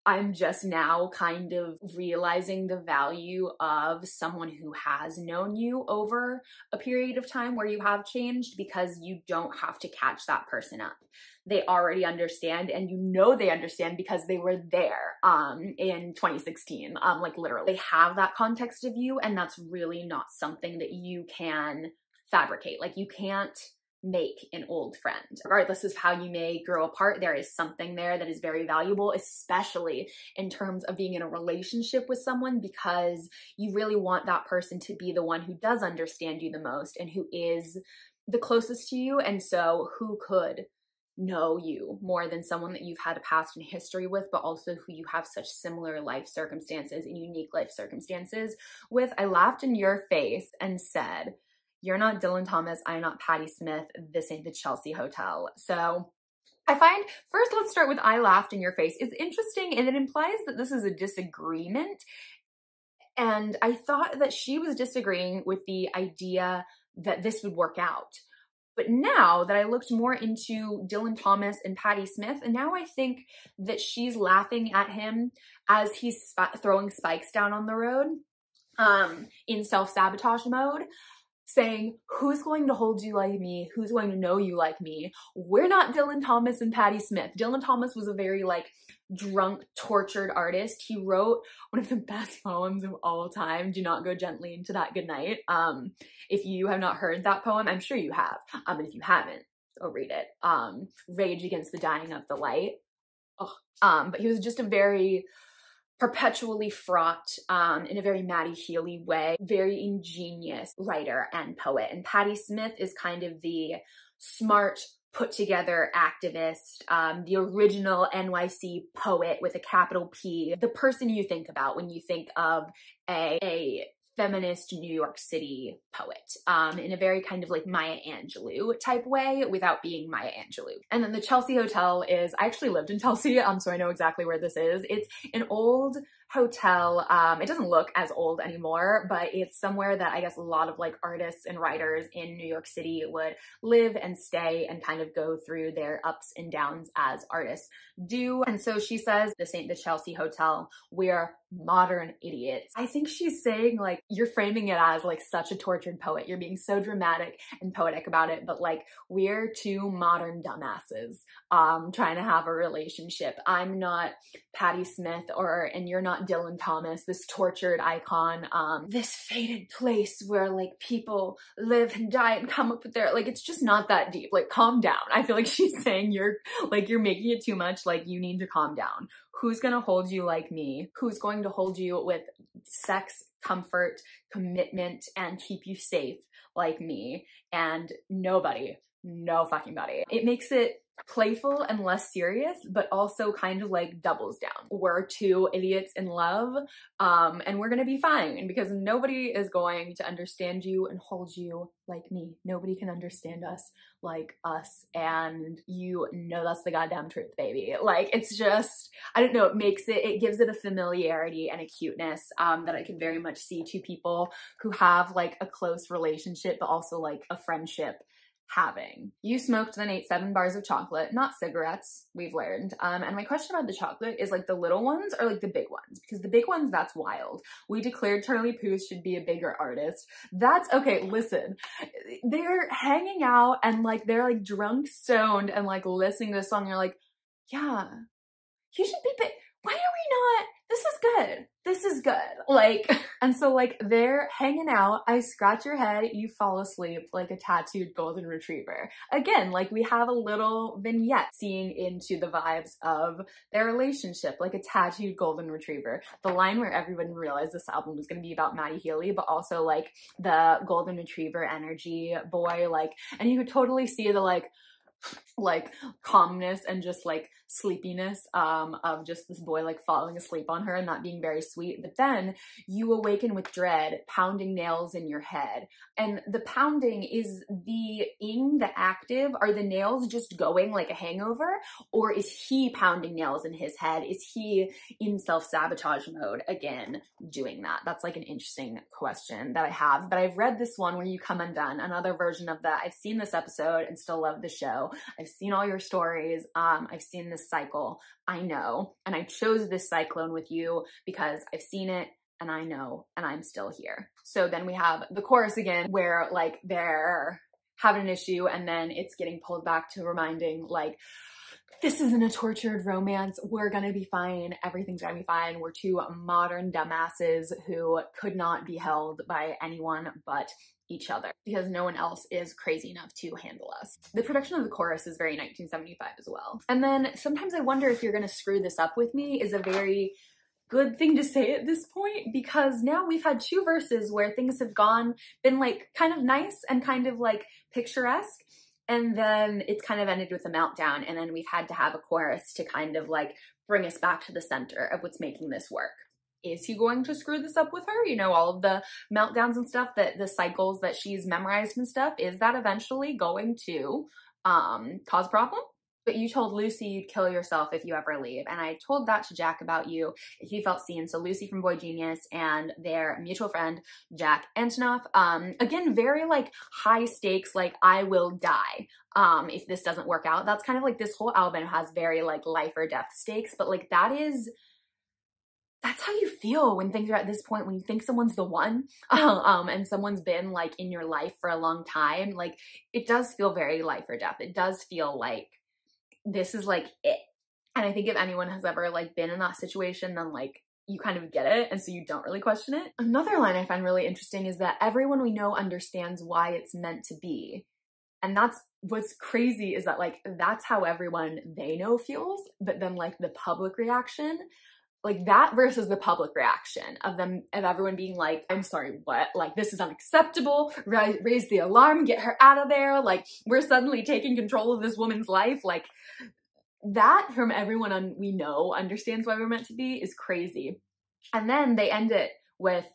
I'm just now kind of realizing the value of someone who has known you over a period of time where you have changed, because you don't have to catch that person up. They already understand, and you know they understand because they were there in 2016, like literally. They have that context of you, and that's really not something that you can fabricate. Like you can't make an old friend. Regardless of how you may grow apart, there is something there that is very valuable, especially in terms of being in a relationship with someone, because you really want that person to be the one who does understand you the most, and who is the closest to you. And so who could know you more than someone that you've had a past and history with, but also who you have such similar life circumstances and unique life circumstances with? I laughed in your face and said, you're not Dylan Thomas, I'm not Patti Smith, this ain't the Chelsea Hotel. So I find, first let's start with I laughed in your face. It's interesting and it implies that this is a disagreement. And I thought that she was disagreeing with the idea that this would work out. But now that I looked more into Dylan Thomas and Patti Smith, and now I think that she's laughing at him as he's throwing spikes down on the road in self-sabotage mode, saying, who's going to hold you like me? Who's going to know you like me? We're not Dylan Thomas and Patti Smith. Dylan Thomas was a very drunk, tortured artist. He wrote one of the best poems of all time, Do Not Go Gently Into That Good Night. If you have not heard that poem, I'm sure you have. And if you haven't, go read it. Rage Against the Dying of the Light. But he was just a very perpetually fraught in a very Matty Healy way, very ingenious writer and poet. And Patti Smith is kind of the smart, put together activist, the original NYC poet with a capital P, the person you think about when you think of a feminist New York City poet, in a very kind of Maya Angelou type way without being Maya Angelou. And then the Chelsea Hotel is, I actually lived in Chelsea, so I know exactly where this is. It's an old hotel. It doesn't look as old anymore, but it's somewhere that I guess a lot of artists and writers in New York City would live and stay and kind of go through their ups and downs as artists do. And so she says, this ain't the Chelsea Hotel, we're modern idiots. I think she's saying you're framing it as such a tortured poet. You're being so dramatic and poetic about it, but we're two modern dumbasses trying to have a relationship. I'm not Patti Smith and you're not Dylan Thomas, this tortured icon, this faded place where people live and die and come up with their, it's just not that deep. Calm down. I feel like she's saying you're making it too much. You need to calm down. Who's going to hold you like me? Who's going to hold you with sex, comfort, commitment, and keep you safe like me? And nobody, no fucking body. It makes it playful and less serious, but also kind of doubles down. We're two idiots in love, and we're gonna be fine because nobody is going to understand you and hold you like me. Nobody can understand us like us, and you know that's the goddamn truth, baby. It's just, I don't know, it makes it, it gives it a familiarity and a cuteness that I can very much see two people who have a close relationship, but also a friendship having. You smoked then ate 7 bars of chocolate, not cigarettes, we've learned. And my question about the chocolate is the little ones or the big ones? Because the big ones, that's wild. We declared Charlie Puth should be a bigger artist. That's okay, listen. They're hanging out and they're drunk, stoned and listening to this song. You're yeah, you should be big. Why are we not? This is good. And so they're hanging out. I scratch your head. You fall asleep like a tattooed golden retriever. Again, we have a little vignette seeing into the vibes of their relationship, like a tattooed golden retriever. The line where everyone realized this album was going to be about Matty Healy, but also the golden retriever energy boy, and you could totally see the calmness and just sleepiness of just this boy falling asleep on her and not being very sweet. But then you awaken with dread, pounding nails in your head, and the pounding is the ing, the active. Are the nails just going like a hangover, or is he pounding nails in his head? Is he in self-sabotage mode again doing that? That's an interesting question that I have, but I've read this one, Where You Come Undone, another version of that. I've seen this episode and still love the show. I've seen all your stories. I've seen this cycle. I know. And I chose this cyclone with you because I've seen it and I know, and I'm still here. So then we have the chorus again where they're having an issue and then it's getting pulled back to reminding this isn't a tortured romance. We're gonna be fine. Everything's gonna be fine. We're two modern dumbasses who could not be held by anyone but each other because no one else is crazy enough to handle us. The production of the chorus is very 1975 as well. And then sometimes I wonder if you're gonna screw this up with me is a very good thing to say at this point, because now we've had two verses where things have been kind of nice and kind of picturesque. And then it's kind of ended with a meltdown. And then we've had to have a chorus to kind of bring us back to the center of what's making this work. is he going to screw this up with her? You know, all of the meltdowns and stuff, that the cycles that she's memorized and stuff, is that eventually going to cause a problem? But you told Lucy you'd kill yourself if you ever leave. And I told that to Jack about you if you felt seen. So Lucy from Boy Genius and their mutual friend, Jack Antonoff. Again, very like high stakes, like I will die if this doesn't work out. That's kind of like this whole album has very like life or death stakes. But like that is, that's how you feel when things are at this point, when you think someone's the one and someone's been like in your life for a long time. Like it does feel very life or death. It does feel like this is like it. And I think if anyone has ever like been in that situation, then like you kind of get it, and so you don't really question it. Another line I find really interesting is that everyone we know understands why it's meant to be. And that's what's crazy, is that like that's how everyone they know feels, but then like the public reaction, like that versus the public reaction of them, of everyone being like, I'm sorry, what? Like, this is unacceptable. Raise the alarm, get her out of there. Like, we're suddenly taking control of this woman's life. Like that from everyone we know understands why we're meant to be is crazy. And then they end it with,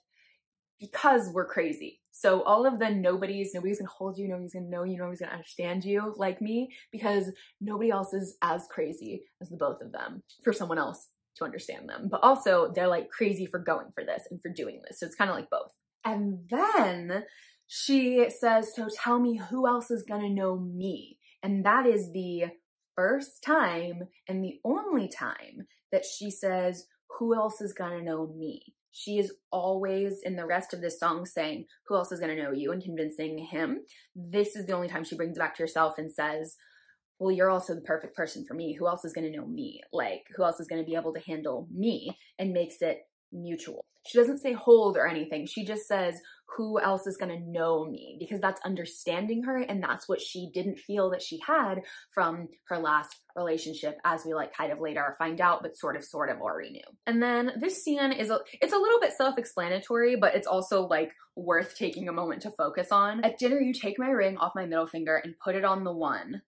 because we're crazy. So all of the nobody's gonna hold you, nobody's gonna know you, nobody's gonna understand you like me, because nobody else is as crazy as the both of them for someone else to understand them. But also they're like crazy for going for this and for doing this. So it's kind of like both. And then she says, so tell me who else is gonna know me. And that is the first time and the only time that she says, who else is gonna know me? She is always in the rest of this song saying, who else is gonna know you, and convincing him. This is the only time she brings it back to herself and says, well, you're also the perfect person for me. Who else is going to know me? Like, who else is going to be able to handle me? And makes it mutual. She doesn't say hold or anything. She just says, who else is going to know me? Because that's understanding her, and that's what she didn't feel that she had from her last relationship, as we like kind of later find out, but sort of already knew. And then this scene is, it's a little bit self-explanatory, but it's also like worth taking a moment to focus on. At dinner, you take my ring off my middle finger and put it on the one.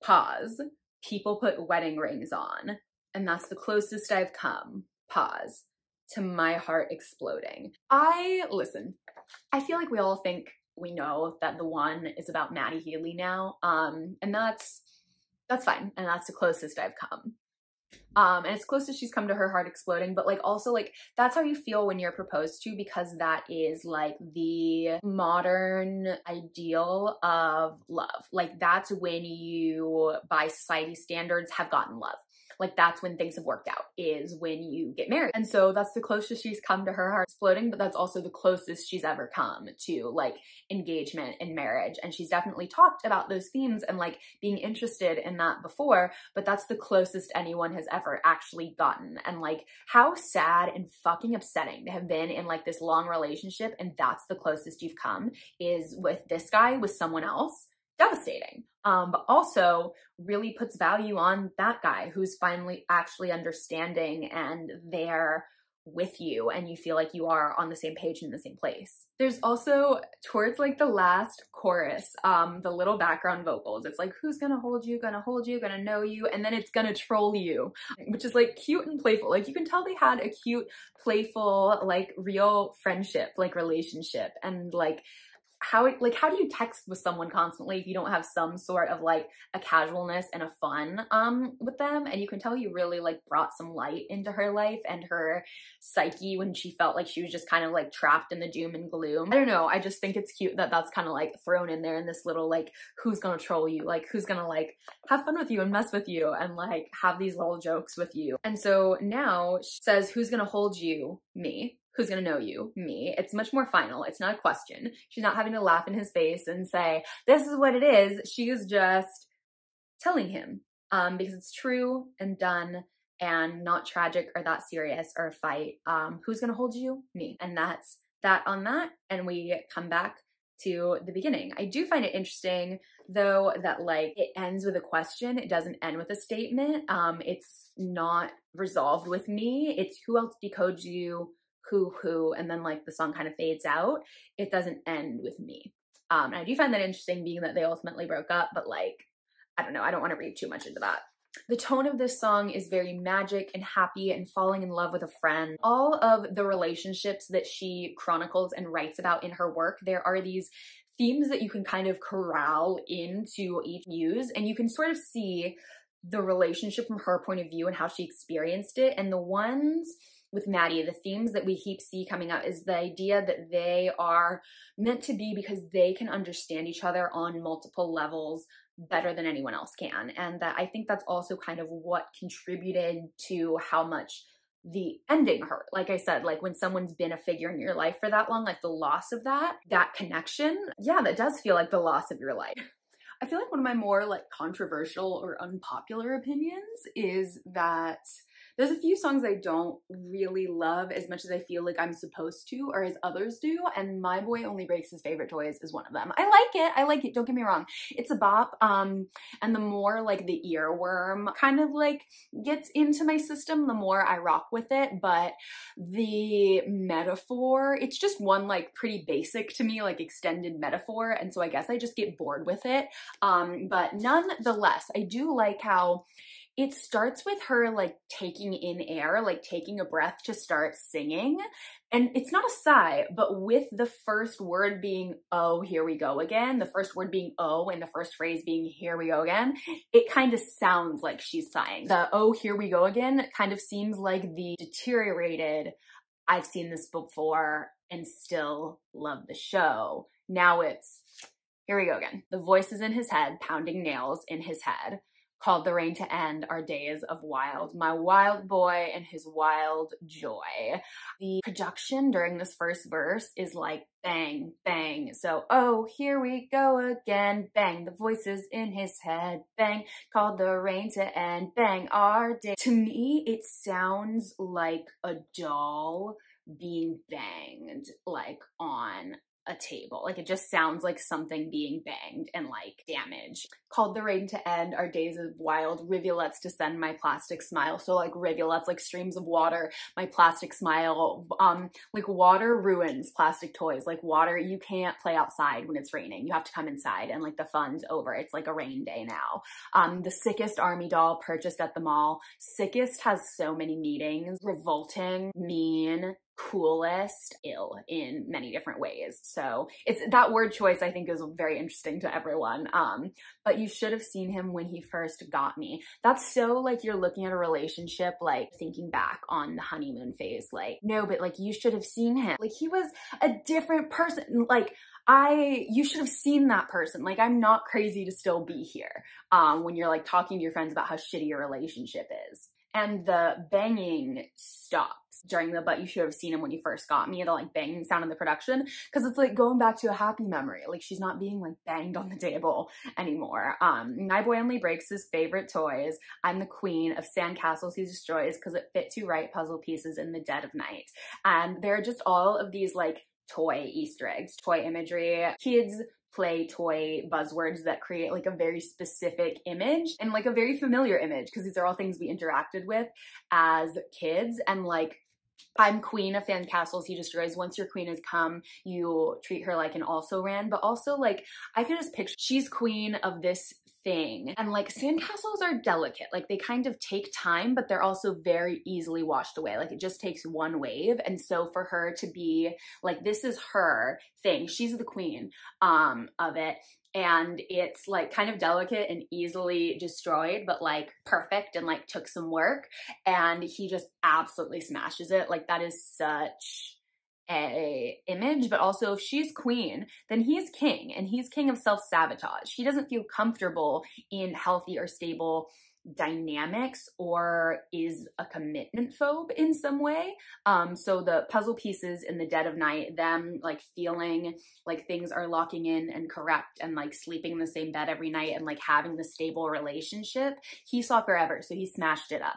Pause. People put wedding rings on, and that's the closest I've come. Pause. To my heart exploding. I feel like we all think we know that the one is about Matty Healy now, and that's fine, and that's the closest I've come. And it's close as she's come to her heart exploding, but like also like that's how you feel when you're proposed to, because that is like the modern ideal of love. Like that's when you, by society standards, have gotten love. Like that's when things have worked out, is when you get married. And so that's the closest she's come to her heart exploding, but that's also the closest she's ever come to like engagement and marriage. And she's definitely talked about those themes and like being interested in that before, but that's the closest anyone has ever actually gotten. And like how sad and fucking upsetting to have been in like this long relationship, and that's the closest you've come, is with this guy, with someone else. Devastating, but also really puts value on that guy who's finally actually understanding and there with you, and you feel like you are on the same page in the same place. There's also towards like the last chorus, the little background vocals. It's like, who's gonna hold you, gonna know you, and then it's gonna troll you, which is like cute and playful. Like you can tell they had a cute, playful, like real friendship, like relationship, and like how do you text with someone constantly if you don't have some sort of like a casualness and a fun with them? And you can tell you really like brought some light into her life and her psyche when she felt like she was just kind of like trapped in the doom and gloom. I don't know, I just think it's cute that that's kind of like thrown in there in this little like who's gonna troll you, like who's gonna like have fun with you and mess with you and like have these little jokes with you. And so now she says, who's gonna hold you? Me. Who's gonna know you? Me. It's much more final. It's not a question. She's not having to laugh in his face and say, this is what it is. She is just telling him because it's true and done and not tragic or that serious or a fight. Who's gonna hold you? Me. And that's that on that. And we come back to the beginning. I do find it interesting though that like it ends with a question. It doesn't end with a statement. It's not resolved with me. It's who else decodes you? Who, and then like the song kind of fades out. It doesn't end with me. And I do find that interesting, being that they ultimately broke up, but like, I don't know, I don't want to read too much into that. The tone of this song is very magic and happy and falling in love with a friend. All of the relationships that she chronicles and writes about in her work, there are these themes that you can kind of corral into each muse, and you can sort of see the relationship from her point of view and how she experienced it. And the ones with Matty, the themes that we keep see coming up is the idea that they are meant to be because they can understand each other on multiple levels better than anyone else can. And that I think that's also kind of what contributed to how much the ending hurt. Like I said, like when someone's been a figure in your life for that long, like the loss of that connection, yeah, that does feel like the loss of your life. I feel like one of my more like controversial or unpopular opinions is that there's a few songs I don't really love as much as I feel like I'm supposed to or as others do, and My Boy Only Breaks His Favorite Toys is one of them. I like it, don't get me wrong. It's a bop, and the more like the earworm kind of like gets into my system, the more I rock with it, but the metaphor, it's just one like pretty basic to me, like extended metaphor, and so I guess I just get bored with it. But nonetheless, I do like how it starts with her like taking in air, like taking a breath to start singing. And it's not a sigh, but with the first word being, oh, here we go again, the first word being, oh, and the first phrase being, here we go again, it kind of sounds like she's sighing. The, oh, here we go again, kind of seems like the deteriorated, I've seen this before and still love the show. Now it's, here we go again. The voices in his head, pounding nails in his head, called the rain to end our days of wild. My wild boy and his wild joy. The production during this first verse is like bang, bang. So, oh, here we go again, bang. The voices in his head, bang. Called the rain to end, bang, our day. To me, it sounds like a doll being banged, like on a table. Like it just sounds like something being banged and like damaged. Called the rain to end our days of wild, rivulets to send my plastic smile. So like rivulets, like streams of water, my plastic smile, like water ruins plastic toys. Like water, you can't play outside when it's raining. You have to come inside and like the fun's over. It's like a rain day now. The sickest army doll purchased at the mall. Sickest has so many meanings. Revolting, mean, coolest, ill in many different ways. So it's that word choice I think is very interesting to everyone. But you should have seen him when he first got me. That's so like you're looking at a relationship, like thinking back on the honeymoon phase, like, no, but like you should have seen him. Like he was a different person. Like you should have seen that person. Like I'm not crazy to still be here. When you're like talking to your friends about how shitty your relationship is. And the banging stops during the, but you should have seen him when you first got me, the like banging sound in the production, because it's like going back to a happy memory. Like she's not being like banged on the table anymore. My boy only breaks his favorite toys. I'm the queen of sandcastles he destroys because it fit to right puzzle pieces in the dead of night. And they're just all of these like toy Easter eggs, toy imagery, kids play toy buzzwords that create like a very specific image and like a very familiar image because these are all things we interacted with as kids. And like, I'm queen of sandcastles he destroys. Once your queen has come, you treat her like an also-ran. But also like, I could just picture she's queen of this thing. And like sandcastles are delicate. Like they kind of take time, but they're also very easily washed away. Like it just takes one wave. And so for her to be like, this is her thing. She's the queen of it. And it's like kind of delicate and easily destroyed, but like perfect and like took some work. And he just absolutely smashes it. Like that is such a image, but also if she's queen, then he's king, and he's king of self-sabotage. He doesn't feel comfortable in healthy or stable dynamics or is a commitment phobe in some way. So the puzzle pieces in the dead of night, them like feeling like things are locking in and correct and like sleeping in the same bed every night and like having the stable relationship, he saw forever. So he smashed it up.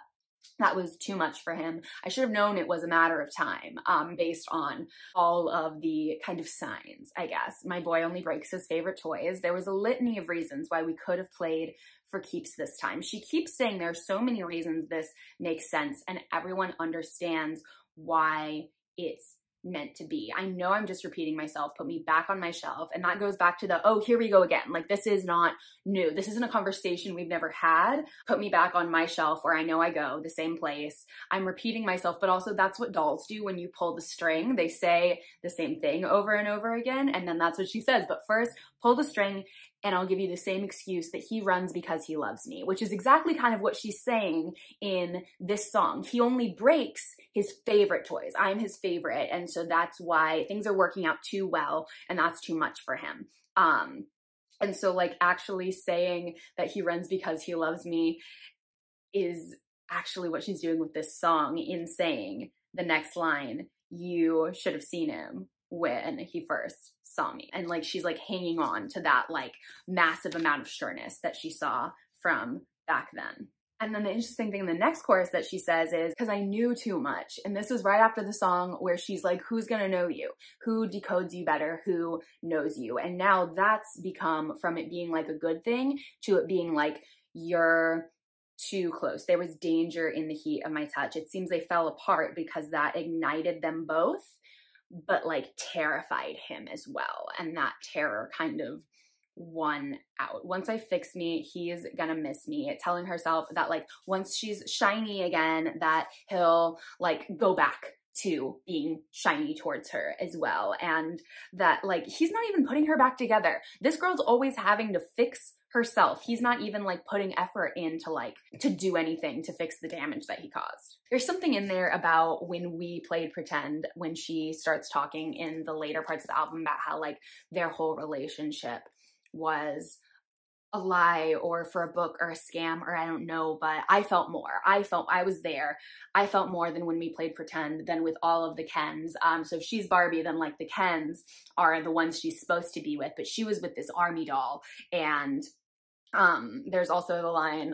That was too much for him. I should have known it was a matter of time, based on all of the kind of signs, I guess. My boy only breaks his favorite toys. There was a litany of reasons why we could have played for keeps this time. She keeps saying there are so many reasons this makes sense and everyone understands why it's meant to be. I know I'm just repeating myself, put me back on my shelf. And that goes back to the, oh, here we go again. Like, this is not new. This isn't a conversation we've never had. Put me back on my shelf where I know I go, the same place. I'm repeating myself, but also that's what dolls do when you pull the string. They say the same thing over and over again. And then that's what she says. But first, pull the string and I'll give you the same excuse that he runs because he loves me, which is exactly kind of what she's saying in this song. He only breaks his favorite toys. I'm his favorite. And so that's why things are working out too well, and that's too much for him. And so, like, actually saying that he runs because he loves me is actually what she's doing with this song in saying the next line, you should have seen him when he first saw me. And like, she's like hanging on to that like massive amount of sureness that she saw from back then. And then the interesting thing in the next chorus that she says is, because I knew too much. And this is right after the song where she's like, who's gonna know you? Who decodes you better? Who knows you? And now that's become from it being like a good thing to it being like, you're too close. There was danger in the heat of my touch. It seems they fell apart because that ignited them both, but like terrified him as well. And that terror kind of won out. Once I fix me, he's gonna miss me. Telling herself that like once she's shiny again, that he'll like go back to being shiny towards her as well. And that like, he's not even putting her back together. This girl's always having to fix herself. He's not even like putting effort into like to do anything to fix the damage that he caused. There's something in there about when we played pretend, when she starts talking in the later parts of the album about how like their whole relationship was a lie or for a book or a scam or I don't know, but I felt more. I was there. I felt more than when we played pretend than with all of the Kens. So if she's Barbie, then like the Kens are the ones she's supposed to be with, but she was with this army doll. And there's also the line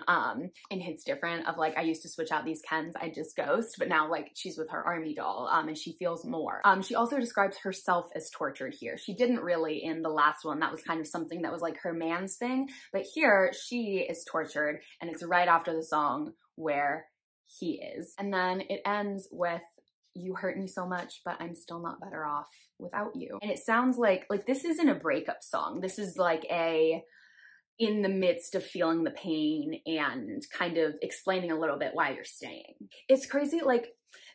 in Hits Different of like, I used to switch out these Kens, I just ghost, but now like she's with her army doll and she feels more. She also describes herself as tortured here. She didn't really in the last one. That was kind of something that was like her man's thing, but here she is tortured and it's right after the song where he is. And then it ends with, you hurt me so much, but I'm still not better off without you. And it sounds like this isn't a breakup song. This is like a, in the midst of feeling the pain and kind of explaining a little bit why you're staying. It's crazy, like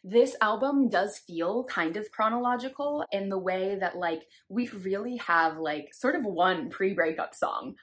this album does feel kind of chronological in the way that like we really have like sort of one pre-breakup song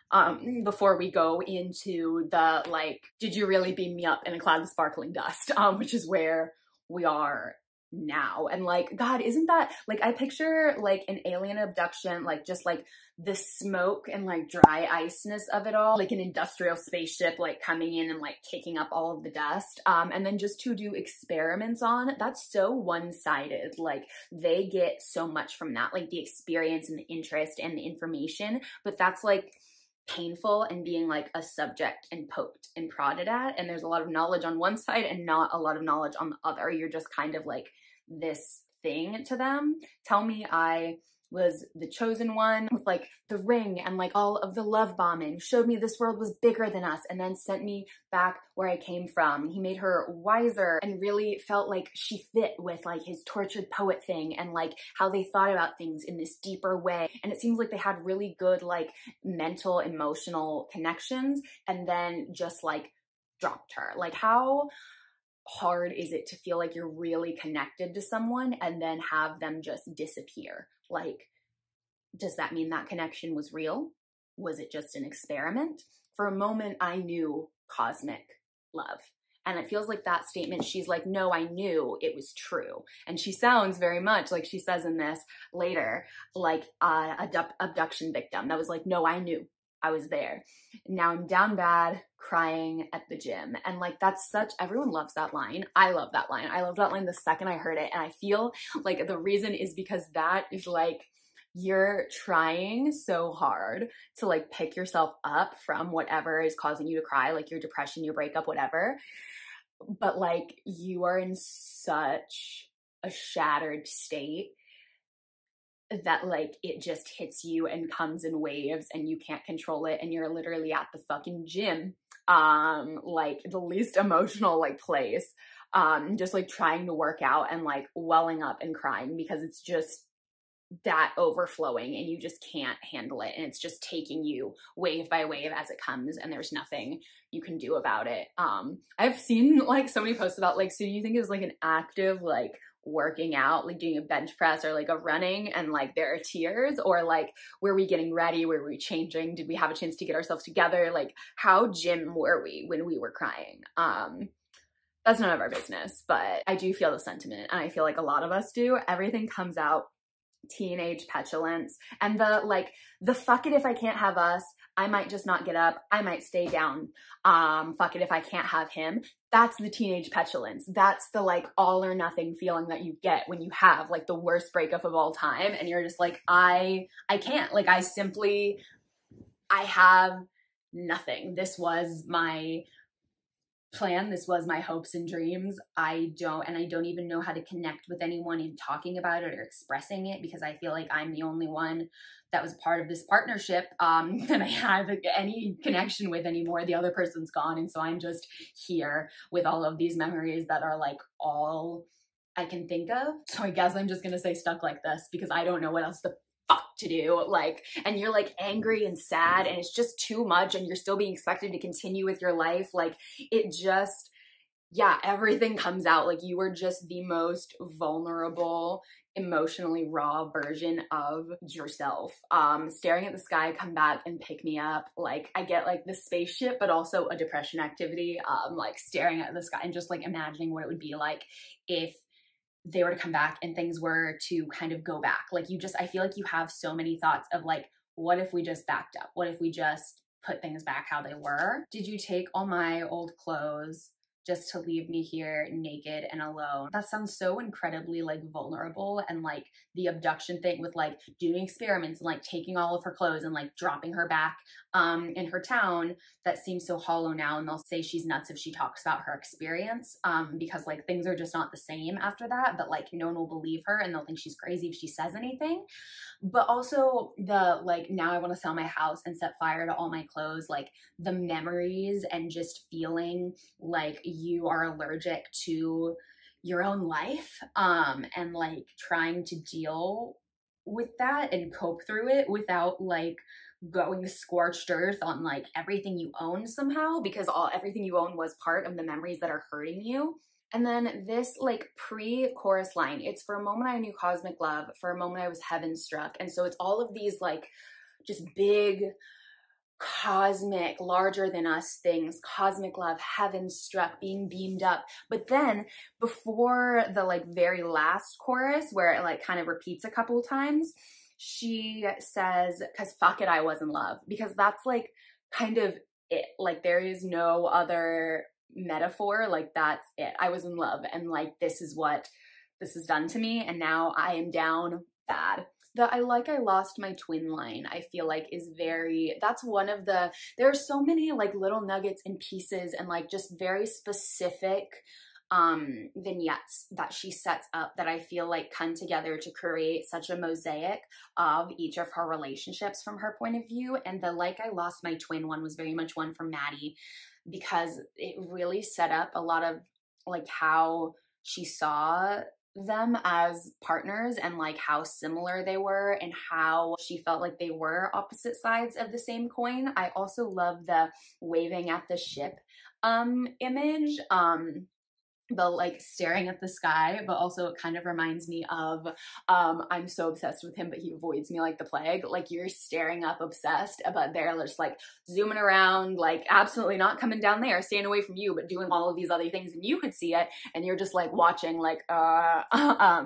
before we go into the like, did you really beam me up in a cloud of sparkling dust, which is where we are now. And like, God, isn't that like, I picture like an alien abduction, like just like the smoke and like dry iceness of it all, like an industrial spaceship like coming in and like kicking up all of the dust, and then just to do experiments on. That's so one-sided. Like they get so much from that, like the experience and the interest and the information, but that's like painful and being like a subject and poked and prodded at, and there's a lot of knowledge on one side and not a lot of knowledge on the other. You're just kind of like this thing to them. Tell me I was the chosen one with like the ring and like all of the love bombing, showed me this world was bigger than us and then sent me back where I came from. He made her wiser and really felt like she fit with like his tortured poet thing and like how they thought about things in this deeper way. And it seems like they had really good like mental, emotional connections and then just like dropped her. Like how hard is it to feel like you're really connected to someone and then have them just disappear? Like, does that mean that connection was real? Was it just an experiment? For a moment, I knew cosmic love. And it feels like that statement, she's like, no, I knew it was true. And she sounds very much like she says in this later, like abduction victim that was like, no, I knew. I was there. Now I'm down bad, crying at the gym. And like, that's such, everyone loves that line. I love that line. I love that line the second I heard it. And I feel like the reason is because that is like, you're trying so hard to like pick yourself up from whatever is causing you to cry, like your depression, your breakup, whatever. But like, you are in such a shattered state that like it just hits you and comes in waves and you can't control it, and you're literally at the fucking gym, like the least emotional like place just like trying to work out and like welling up and crying because it's just that overflowing and you just can't handle it. And it's just taking you wave by wave as it comes and there's nothing you can do about it. I've seen like so many posts about like, so do you think it was like an active, like working out, like doing a bench press or like a running, and like there are tears, or like, were we getting ready? Were we changing? Did we have a chance to get ourselves together? Like how gym were we when we were crying? That's none of our business, but I do feel the sentiment. And I feel like a lot of us do. Everything comes out teenage petulance and the like, the fuck it if I can't have us, I might just not get up, I might stay down, fuck it if I can't have him. That's the teenage petulance. That's the like all or nothing feeling that you get when you have like the worst breakup of all time and you're just like, I can't, like I simply, I have nothing. This was my plan. This was my hopes and dreams. I don't even know how to connect with anyone in talking about it or expressing it because I feel like I'm the only one that was part of this partnership that I have any connection with anymore. The other person's gone. And so I'm just here with all of these memories that are like all I can think of. So I guess I'm just going to say stuck like this because I don't know what else the fuck to do. Like, and you're like angry and sad and it's just too much and you're still being expected to continue with your life. Like it just, yeah, everything comes out. Like you were just the most vulnerable, emotionally raw version of yourself. Staring at the sky, come back and pick me up. Like I get like the spaceship, but also a depression activity, like staring at the sky and just like imagining what it would be like if they were to come back and things were to kind of go back. Like you just, I feel like you have so many thoughts of like, what if we just backed up? What if we just put things back how they were? Did you take all my old clothes just to leave me here naked and alone? That sounds so incredibly like vulnerable, and like the abduction thing with like doing experiments and like taking all of her clothes and like dropping her back in her town, that seems so hollow now. And they'll say she's nuts if she talks about her experience because like things are just not the same after that, but like no one will believe her and they'll think she's crazy if she says anything. But also the like, now I want to sell my house and set fire to all my clothes, like the memories and just feeling like you are allergic to your own life and like trying to deal with that and cope through it without like going scorched earth on like everything you own somehow, because everything you own was part of the memories that are hurting you. And then this like pre-chorus line, it's for a moment I knew cosmic love, for a moment I was heaven struck. And so it's all of these like just big cosmic, larger than us things, cosmic love, heaven struck, being beamed up. But then before the like very last chorus where it like kind of repeats a couple times, she says, "'Cause fuck it, I was in love." Because that's like kind of it. Like there is no other metaphor. Like that's it. I was in love. And like, this is what this has done to me. And now I am down bad. The I lost my twin line, I feel like is very, that's one of the, there are so many like little nuggets and pieces and like just very specific vignettes that she sets up that I feel like come together to create such a mosaic of each of her relationships from her point of view. And the like I lost my twin one was very much one from Matty because it really set up a lot of like how she saw them as partners and like how similar they were and how she felt like they were opposite sides of the same coin. I also love the waving at the ship image, the like staring at the sky, but also it kind of reminds me of I'm so obsessed with him but he avoids me like the plague. Like you're staring up obsessed, but they're just like zooming around, like absolutely not coming down there, staying away from you, but doing all of these other things and you could see it and you're just like watching like I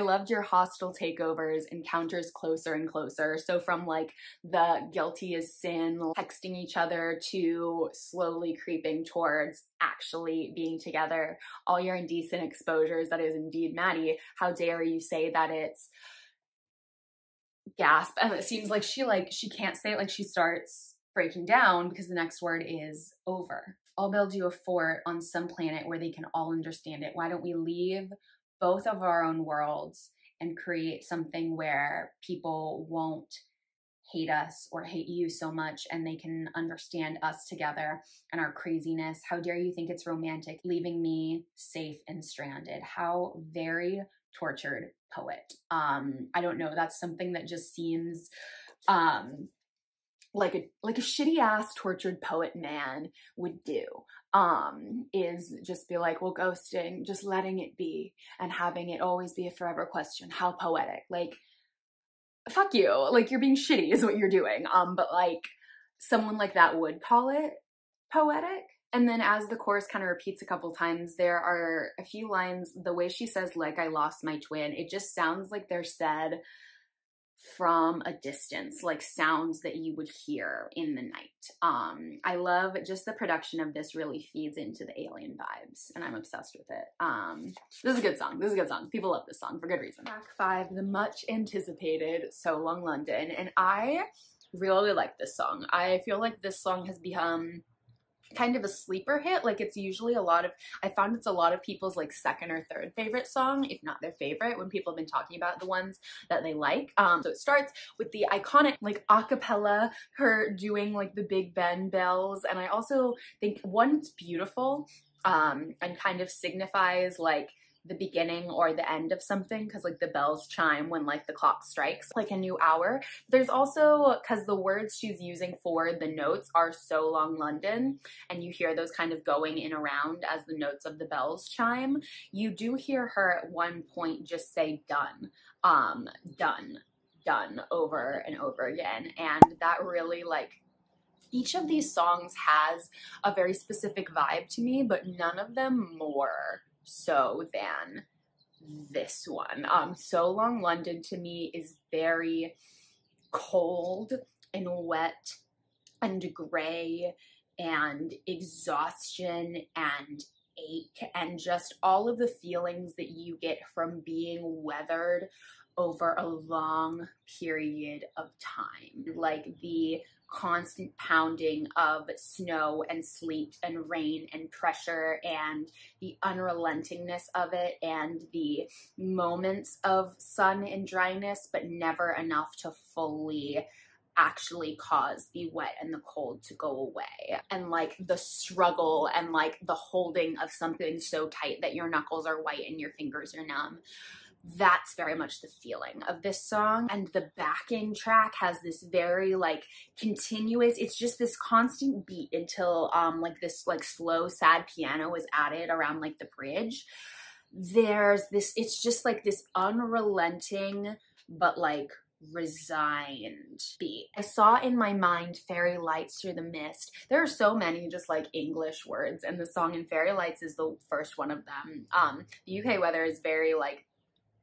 loved your hostile takeovers, encounters closer and closer. So from like the guilty as sin, texting each other, to slowly creeping towards actually being together. All your indecent exposures, that is indeed Matty. How dare you say that it's gasp. And it seems like she can't say it, like she starts breaking down because the next word is over. I'll build you a fort on some planet where they can all understand it. Why don't we leave both of our own worlds and create something where people won't hate us or hate you so much, and they can understand us together and our craziness. How dare you think it's romantic, leaving me safe and stranded. How very tortured poet. I don't know. That's something that just seems like a shitty ass tortured poet man would do, is just be like, well, ghosting, just letting it be and having it always be a forever question. How poetic. Like, fuck you. Like, you're being shitty is what you're doing. But like someone like that would call it poetic. And then as the chorus kind of repeats a couple times, there are a few lines, the way she says, like, I lost my twin, it just sounds like they're said from a distance, like sounds that you would hear in the night. I love just the production of this, really feeds into the Alien vibes, and I'm obsessed with it. This is a good song. This is a good song. People love this song for good reason. Track 5, the much anticipated So Long London, and I really like this song. I feel like this song has become kind of a sleeper hit. Like, it's usually I found it's a lot of people's like second or third favorite song, if not their favorite, when people have been talking about the ones that they like. So it starts with the iconic like a cappella, her doing like the Big Ben bells, and I also think one, it's beautiful, and kind of signifies like the beginning or the end of something, because like the bells chime when like the clock strikes like a new hour. There's also, because the words she's using for the notes are So Long London, and you hear those kind of going in around as the notes of the bells chime. You do hear her at one point just say done, done, done over and over again, and that really like, each of these songs has a very specific vibe to me, but none of them more so than this one. So Long London to me is very cold and wet and gray and exhaustion and ache and just all of the feelings that you get from being weathered over a long period of time. Like the constant pounding of snow and sleet and rain and pressure and the unrelentingness of it and the moments of sun and dryness, but never enough to fully actually cause the wet and the cold to go away. And like the struggle and like the holding of something so tight that your knuckles are white and your fingers are numb. That's very much the feeling of this song. And the backing track has this very like continuous, it's just this constant beat until like this like slow sad piano is added around like the bridge. There's this, it's just like this unrelenting but like resigned beat. I saw in my mind fairy lights through the mist. There are so many just like English words in the song, and fairy lights is the first one of them. The UK weather is very like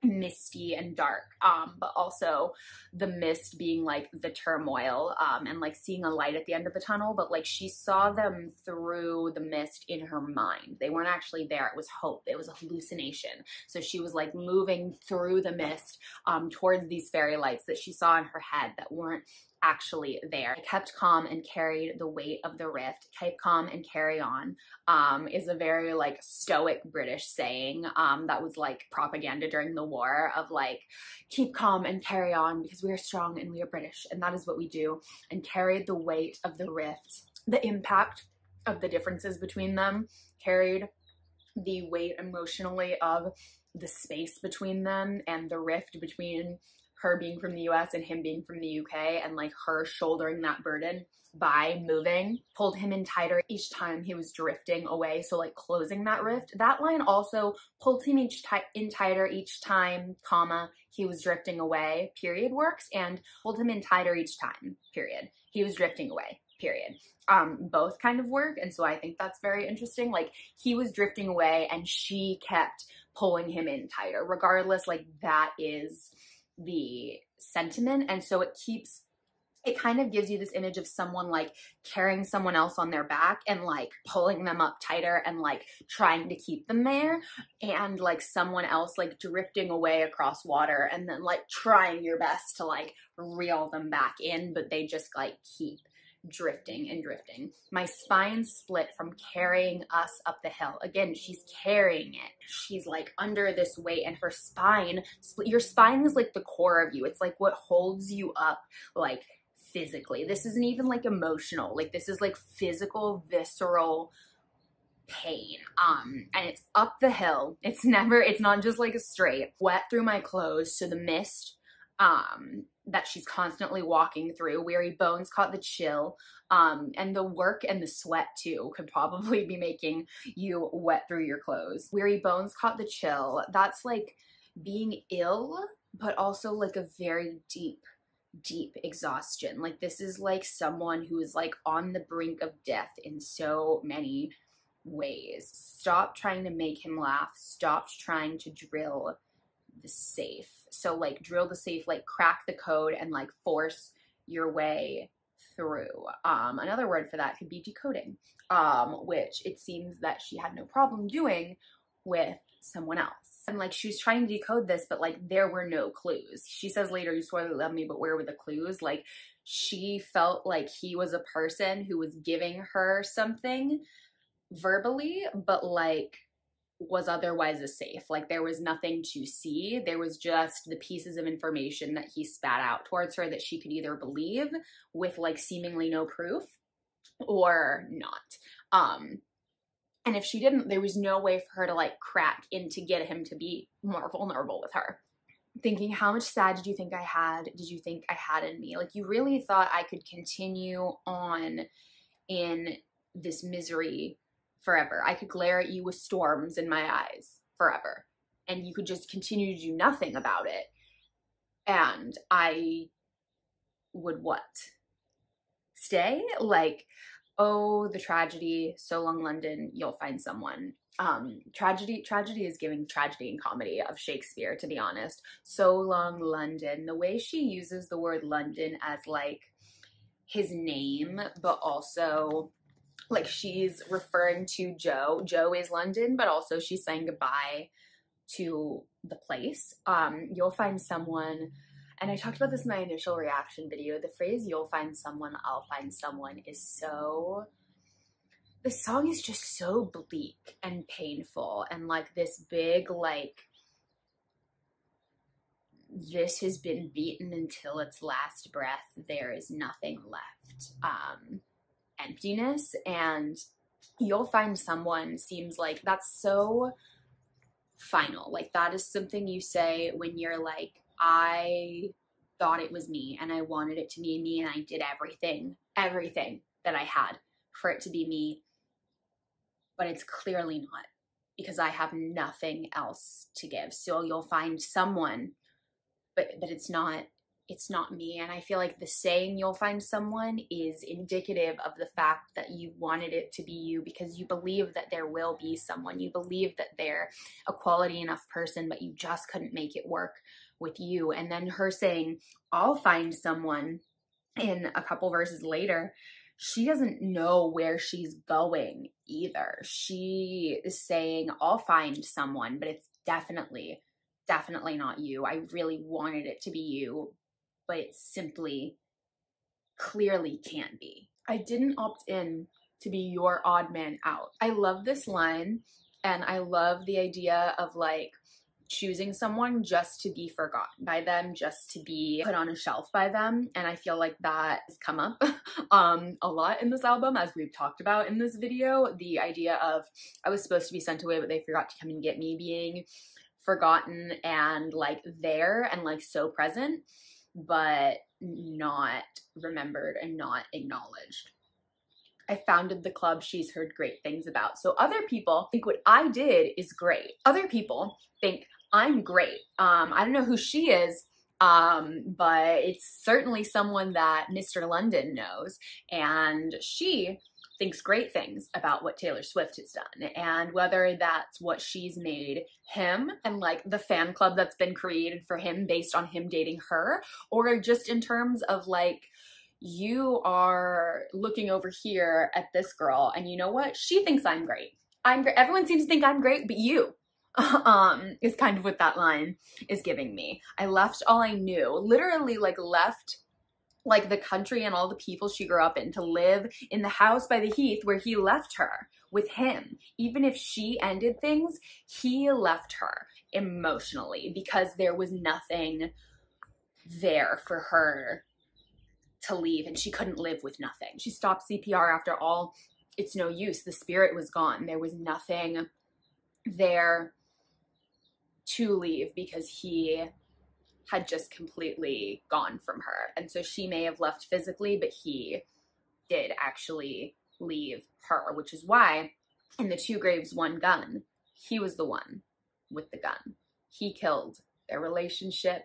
misty and dark, but also the mist being like the turmoil, and like seeing a light at the end of the tunnel, but like she saw them through the mist in her mind. They weren't actually there. It was hope. It was a hallucination. So she was like moving through the mist towards these fairy lights that she saw in her head that weren't actually there. I kept calm and carried the weight of the rift. Keep calm and carry on is a very like stoic British saying that was like propaganda during the war of like, keep calm and carry on because we are strong and we are British and that is what we do. And carried the weight of the rift, the impact of the differences between them, carried the weight emotionally of the space between them and the rift between her being from the US and him being from the UK, and like her shouldering that burden by moving, pulled him in tighter each time he was drifting away. So like closing that rift. That line also pulled him in tighter each time, comma, he was drifting away, period works, and pulled him in tighter each time, period. He was drifting away, period. Both kind of work. And so I think that's very interesting. Like he was drifting away and she kept pulling him in tighter. Regardless, like that is the sentiment, and so it keeps, it kind of gives you this image of someone like carrying someone else on their back and like pulling them up tighter and like trying to keep them there, and like someone else like drifting away across water and then like trying your best to like reel them back in, but they just like keep drifting and drifting. My spine split from carrying us up the hill. Again, she's carrying it. She's like under this weight and her spine, your spine is like the core of you. It's like what holds you up like physically. This isn't even like emotional. Like this is like physical, visceral pain. And it's up the hill. It's not just like a straight. Wet through my clothes, so the mist that she's constantly walking through. Weary bones caught the chill. And the work and the sweat too could probably be making you wet through your clothes. Weary bones caught the chill. That's like being ill, but also like a very deep, deep exhaustion. Like this is like someone who is like on the brink of death in so many ways. Stop trying to make him laugh. Stop trying to drill the safe. So like drill the safe, like crack the code and like force your way through. Another word for that could be decoding, which it seems that she had no problem doing with someone else. And like she was trying to decode this, but like there were no clues. She says later, you swore that you loved me, but where were the clues? Like she felt like he was a person who was giving her something verbally, but like was otherwise a safe. Like there was nothing to see. There was just the pieces of information that he spat out towards her that she could either believe with like seemingly no proof or not. And if she didn't, there was no way for her to like crack in to get him to be more vulnerable with her. Thinking, how much sad did you think I had? Did you think I had in me? Like you really thought I could continue on in this misery forever. I could glare at you with storms in my eyes forever. And you could just continue to do nothing about it. And I would what? Stay? Like, oh, the tragedy, So Long London, you'll find someone. Tragedy is giving tragedy and comedy of Shakespeare, to be honest. So Long London, the way she uses the word London as like his name, but also like she's referring to Joe. Joe is London, but also she's saying goodbye to the place. You'll find someone. And I talked about this in my initial reaction video. The phrase, you'll find someone, I'll find someone, is so... The song is just so bleak and painful. And like this big, like, this has been beaten until its last breath. There is nothing left. Emptiness. And you'll find someone seems like that's so final. Like that is something you say when you're like, I thought it was me and I wanted it to be me and I did everything that I had for it to be me, but it's clearly not because I have nothing else to give. So you'll find someone, but it's not me. And I feel like the saying you'll find someone is indicative of the fact that you wanted it to be you because you believe that there will be someone. You believe that they're a quality enough person, but you just couldn't make it work with you. And then her saying, I'll find someone in a couple verses later, she doesn't know where she's going either. She is saying, I'll find someone, but it's definitely not you. I really wanted it to be you, but it simply clearly can't be. I didn't opt in to be your odd man out. I love this line, and I love the idea of like choosing someone just to be forgotten by them, just to be put on a shelf by them. And I feel like that has come up a lot in this album, as we've talked about in this video. The idea of I was supposed to be sent away, but they forgot to come and get me, being forgotten and like there and like so present, but not remembered and not acknowledged. I founded the club she's heard great things about. So other people think what I did is great. Other people think I'm great. I don't know who she is, but it's certainly someone that Mr. London knows. And she thinks great things about what Taylor Swift has done, and whether that's what she's made him and like the fan club that's been created for him based on him dating her, or just in terms of like, you are looking over here at this girl and you know what? She thinks I'm great. I'm great. Everyone seems to think I'm great, but you is kind of what that line is giving me. I left all I knew, literally like left like the country and all the people she grew up in to live in the house by the heath where he left her with him. Even if she ended things, he left her emotionally because there was nothing there for her to leave, and she couldn't live with nothing. She stopped CPR after all. It's no use. The spirit was gone. There was nothing there to leave because he had just completely gone from her. And so she may have left physically, but he did actually leave her, which is why in The Two Graves, One Gun, he was the one with the gun. He killed their relationship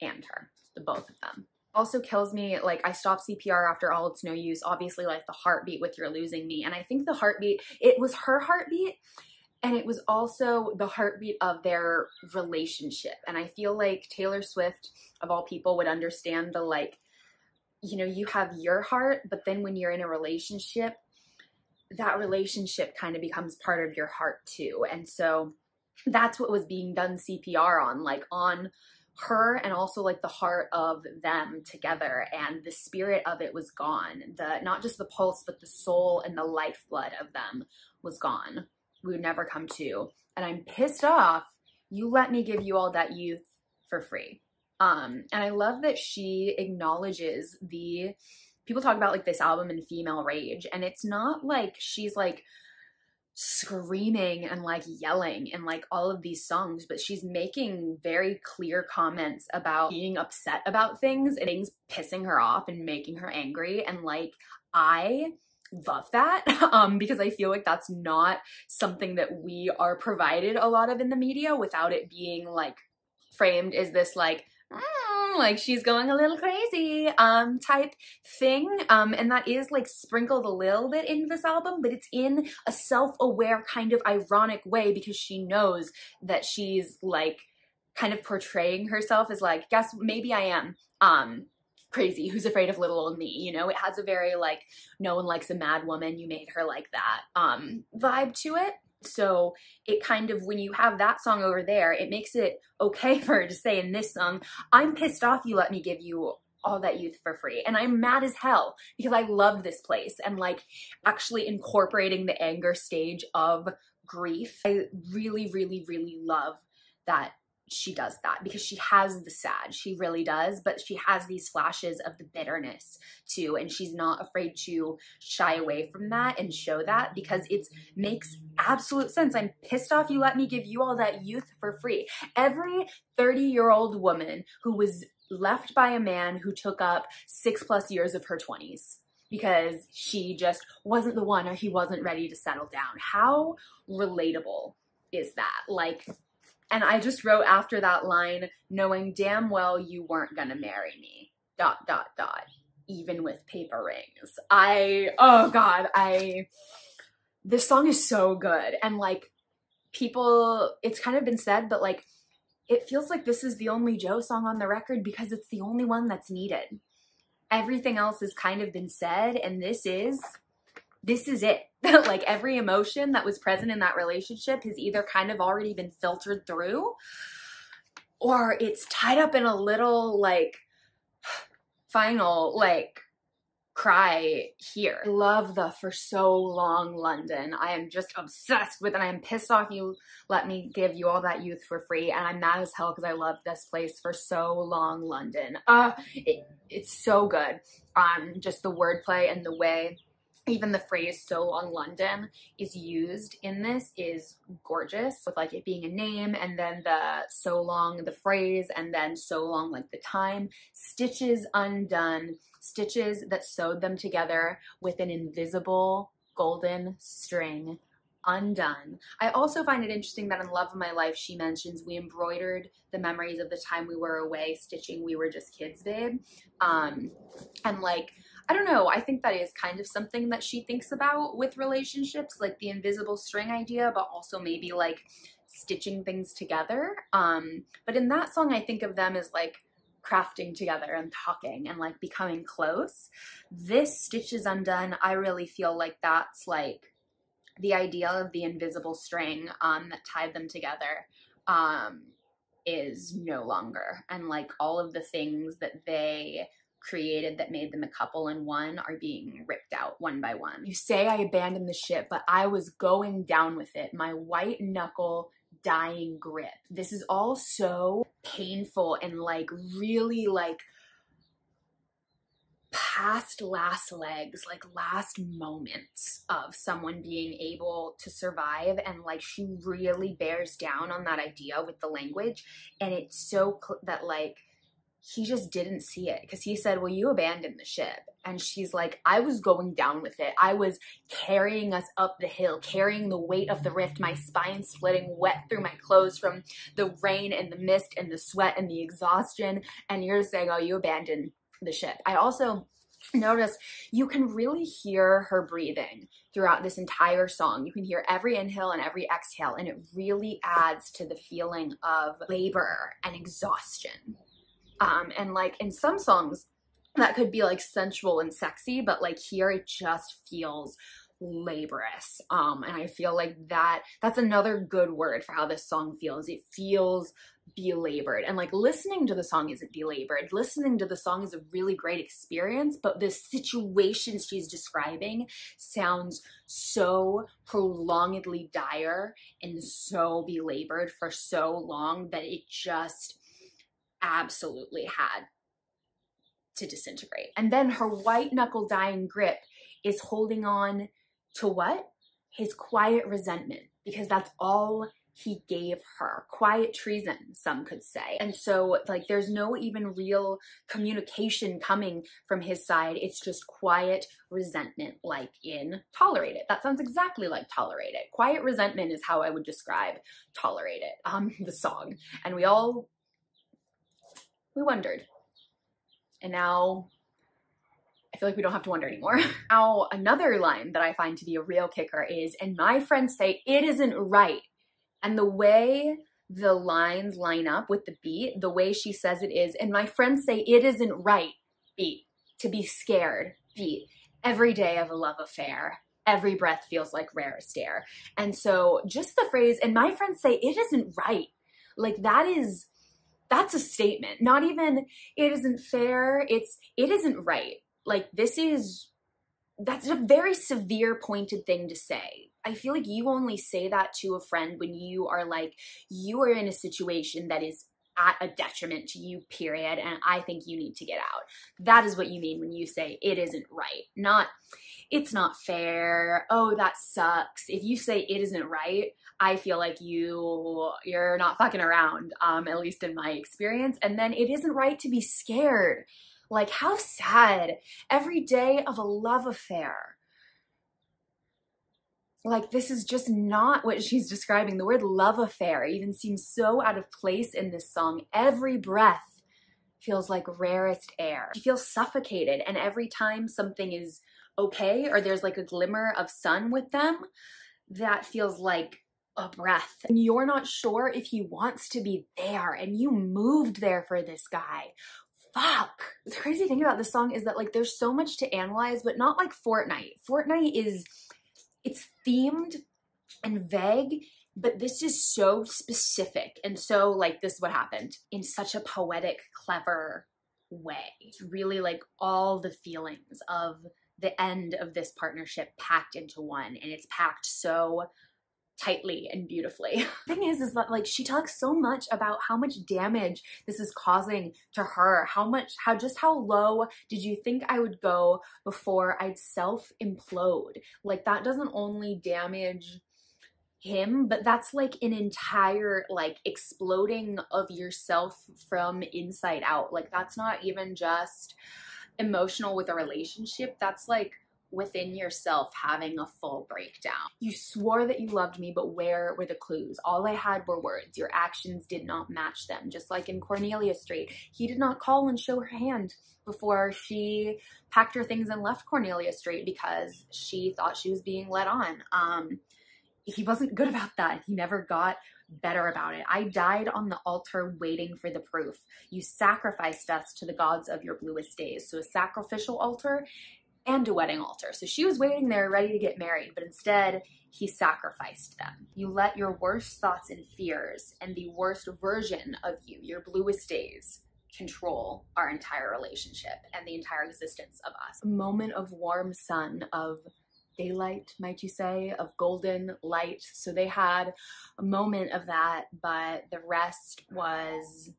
and her, the both of them. Also kills me, like, I stopped CPR after all, it's no use. Obviously, like, the heartbeat with You're Losing Me. And I think the heartbeat, it was her heartbeat, and it was also the heartbeat of their relationship. And I feel like Taylor Swift, of all people, would understand the, like, you know, you have your heart, but then when you're in a relationship, that relationship kind of becomes part of your heart too. And so that's what was being done CPR on, like on her, and also like the heart of them together, and the spirit of it was gone. The, not just the pulse, but the soul and the lifeblood of them was gone. We would never come to. And I'm pissed off. You let me give you all that youth for free. And I love that she acknowledges the, people talk about like this album and female rage, and it's not like she's like screaming and like yelling in like all of these songs, but she's making very clear comments about being upset about things and things pissing her off and making her angry. And like, I love that because I feel like that's not something that we are provided a lot of in the media without it being like framed as this like she's going a little crazy type thing, and that is like sprinkled a little bit in this album, but it's in a self-aware kind of ironic way because she knows that she's like kind of portraying herself as like, guess maybe I am crazy, who's afraid of little old me, you know? It has a very like, no one likes a mad woman, you made her like that vibe to it. So it kind of, when you have that song over there, it makes it okay for her to say in this song, I'm pissed off you let me give you all that youth for free. And I'm mad as hell because I love this place. And like actually incorporating the anger stage of grief. I really, really, really love that she does that because she has the sad, she really does, but she has these flashes of the bitterness too, and she's not afraid to shy away from that and show that because it makes absolute sense. I'm pissed off you let me give you all that youth for free. Every 30-year-old woman who was left by a man who took up 6+ years of her 20s because she just wasn't the one or he wasn't ready to settle down. How relatable is that? Like, and I just wrote after that line, knowing damn well you weren't gonna marry me, ... even with paper rings. This song is so good. And like people, it's kind of been said, but like, it feels like this is the only Joe song on the record because it's the only one that's needed. Everything else has kind of been said, and this is it. Like every emotion that was present in that relationship has either kind of already been filtered through, or it's tied up in a little like final like cry here. I love the For So Long London. I am just obsessed with, and I am pissed off you let me give you all that youth for free, and I'm mad as hell because I love this place. For So Long London. It's so good. Just the wordplay and the way even the phrase So Long London is used in this is gorgeous, with like it being a name and then the so long, the phrase, and then so long, like the time. Stitches undone, stitches that sewed them together with an invisible golden string undone. I also find it interesting that in Love of My Life, she mentions we embroidered the memories of the time we were away, stitching we were just kids, babe. And like, I don't know, I think that is kind of something that she thinks about with relationships, like the invisible string idea, but also maybe like stitching things together. But in that song, I think of them as like crafting together and talking and like becoming close. This Stitches Undone, I really feel like that's like the idea of the invisible string that tied them together is no longer. And like all of the things that they created that made them a couple and one are being ripped out one by one. You say I abandoned the ship, but I was going down with it. My white knuckle dying grip. This is all so painful and like really like past last legs, like last moments of someone being able to survive, and like she really bears down on that idea with the language. And it's so that like he just didn't see it, because he said, well, you abandoned the ship. And she's like, I was going down with it. I was carrying us up the hill, carrying the weight of the rift, my spine splitting, wet through my clothes from the rain and the mist and the sweat and the exhaustion. And you're saying, oh, you abandoned the ship. I also noticed you can really hear her breathing throughout this entire song. You can hear every inhale and every exhale, and it really adds to the feeling of labor and exhaustion. And like in some songs that could be like sensual and sexy, but like here it just feels laborious. And I feel like that's another good word for how this song feels. It feels belabored, and like listening to the song isn't belabored. Listening to the song is a really great experience, but the situation she's describing sounds so prolongedly dire and so belabored for so long that it just absolutely had to disintegrate. And then her white knuckle dying grip is holding on to what? His quiet resentment, because that's all he gave her. Quiet treason, some could say. And so like there's no even real communication coming from his side. It's just quiet resentment, like in Tolerate It. That sounds exactly like Tolerate It. Quiet resentment is how I would describe Tolerate It, the song. And we wondered, and now I feel like we don't have to wonder anymore. Now, another line that I find to be a real kicker is, and my friends say it isn't right. And the way the lines line up with the beat, the way she says it is, and my friends say it isn't right, beat, to be scared, beat, every day of a love affair, every breath feels like rare stare. And so just the phrase, and my friends say it isn't right, like that is, that's a statement. Not even, it isn't fair, it's, it isn't right. Like this is, that's a very severe pointed thing to say. I feel like you only say that to a friend when you are like, you are in a situation that is at a detriment to you, period, and I think you need to get out. That is what you mean when you say it isn't right. Not, it's not fair, oh, that sucks. If you say it isn't right, I feel like you're not fucking around, at least in my experience. And then it isn't right to be scared. Like, how sad. Every day of a love affair. Like, this is just not what she's describing. The word love affair even seems so out of place in this song. Every breath feels like rarest air. She feels suffocated, and every time something is okay or there's like a glimmer of sun with them, that feels like a breath. And you're not sure if he wants to be there, and you moved there for this guy. Fuck. The crazy thing about this song is that like there's so much to analyze, but not like Fortnight. Fortnight is, it's themed and vague, but this is so specific. And so like this is what happened in such a poetic, clever way. It's really like all the feelings of the end of this partnership packed into one, and it's packed so tightly and beautifully. Thing is that like she talks so much about how much damage this is causing to her, how low did you think I would go before I'd self-implode? Like that doesn't only damage him, but that's like an entire like exploding of yourself from inside out. Like that's not even just emotional with a relationship, that's like within yourself having a full breakdown. You swore that you loved me, but where were the clues? All I had were words. Your actions did not match them. Just like in Cornelia Street, he did not call and show her hand before she packed her things and left Cornelia Street because she thought she was being led on. He wasn't good about that. He never got better about it. I died on the altar waiting for the proof. You sacrificed us to the gods of your bluest days. So a sacrificial altar and a wedding altar. So she was waiting there ready to get married, but instead he sacrificed them. You let your worst thoughts and fears and the worst version of you, your bluest days, control our entire relationship and the entire existence of us. A moment of warm sun, of daylight, might you say, of golden light. So they had a moment of that, but the rest was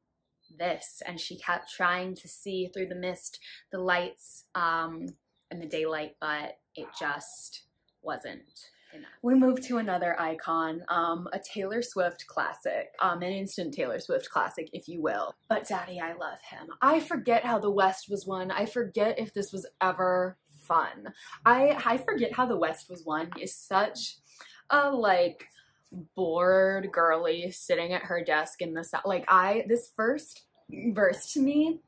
this, and she kept trying to see through the mist, the lights, and the daylight, but it just wasn't enough. We move to another icon, a Taylor Swift classic, an instant Taylor Swift classic, if you will. But Daddy, I Love Him. I forget how the West was won. I forget if this was ever fun. I forget how the West was won is such a, like, bored girly sitting at her desk in the South. Like, this first verse to me,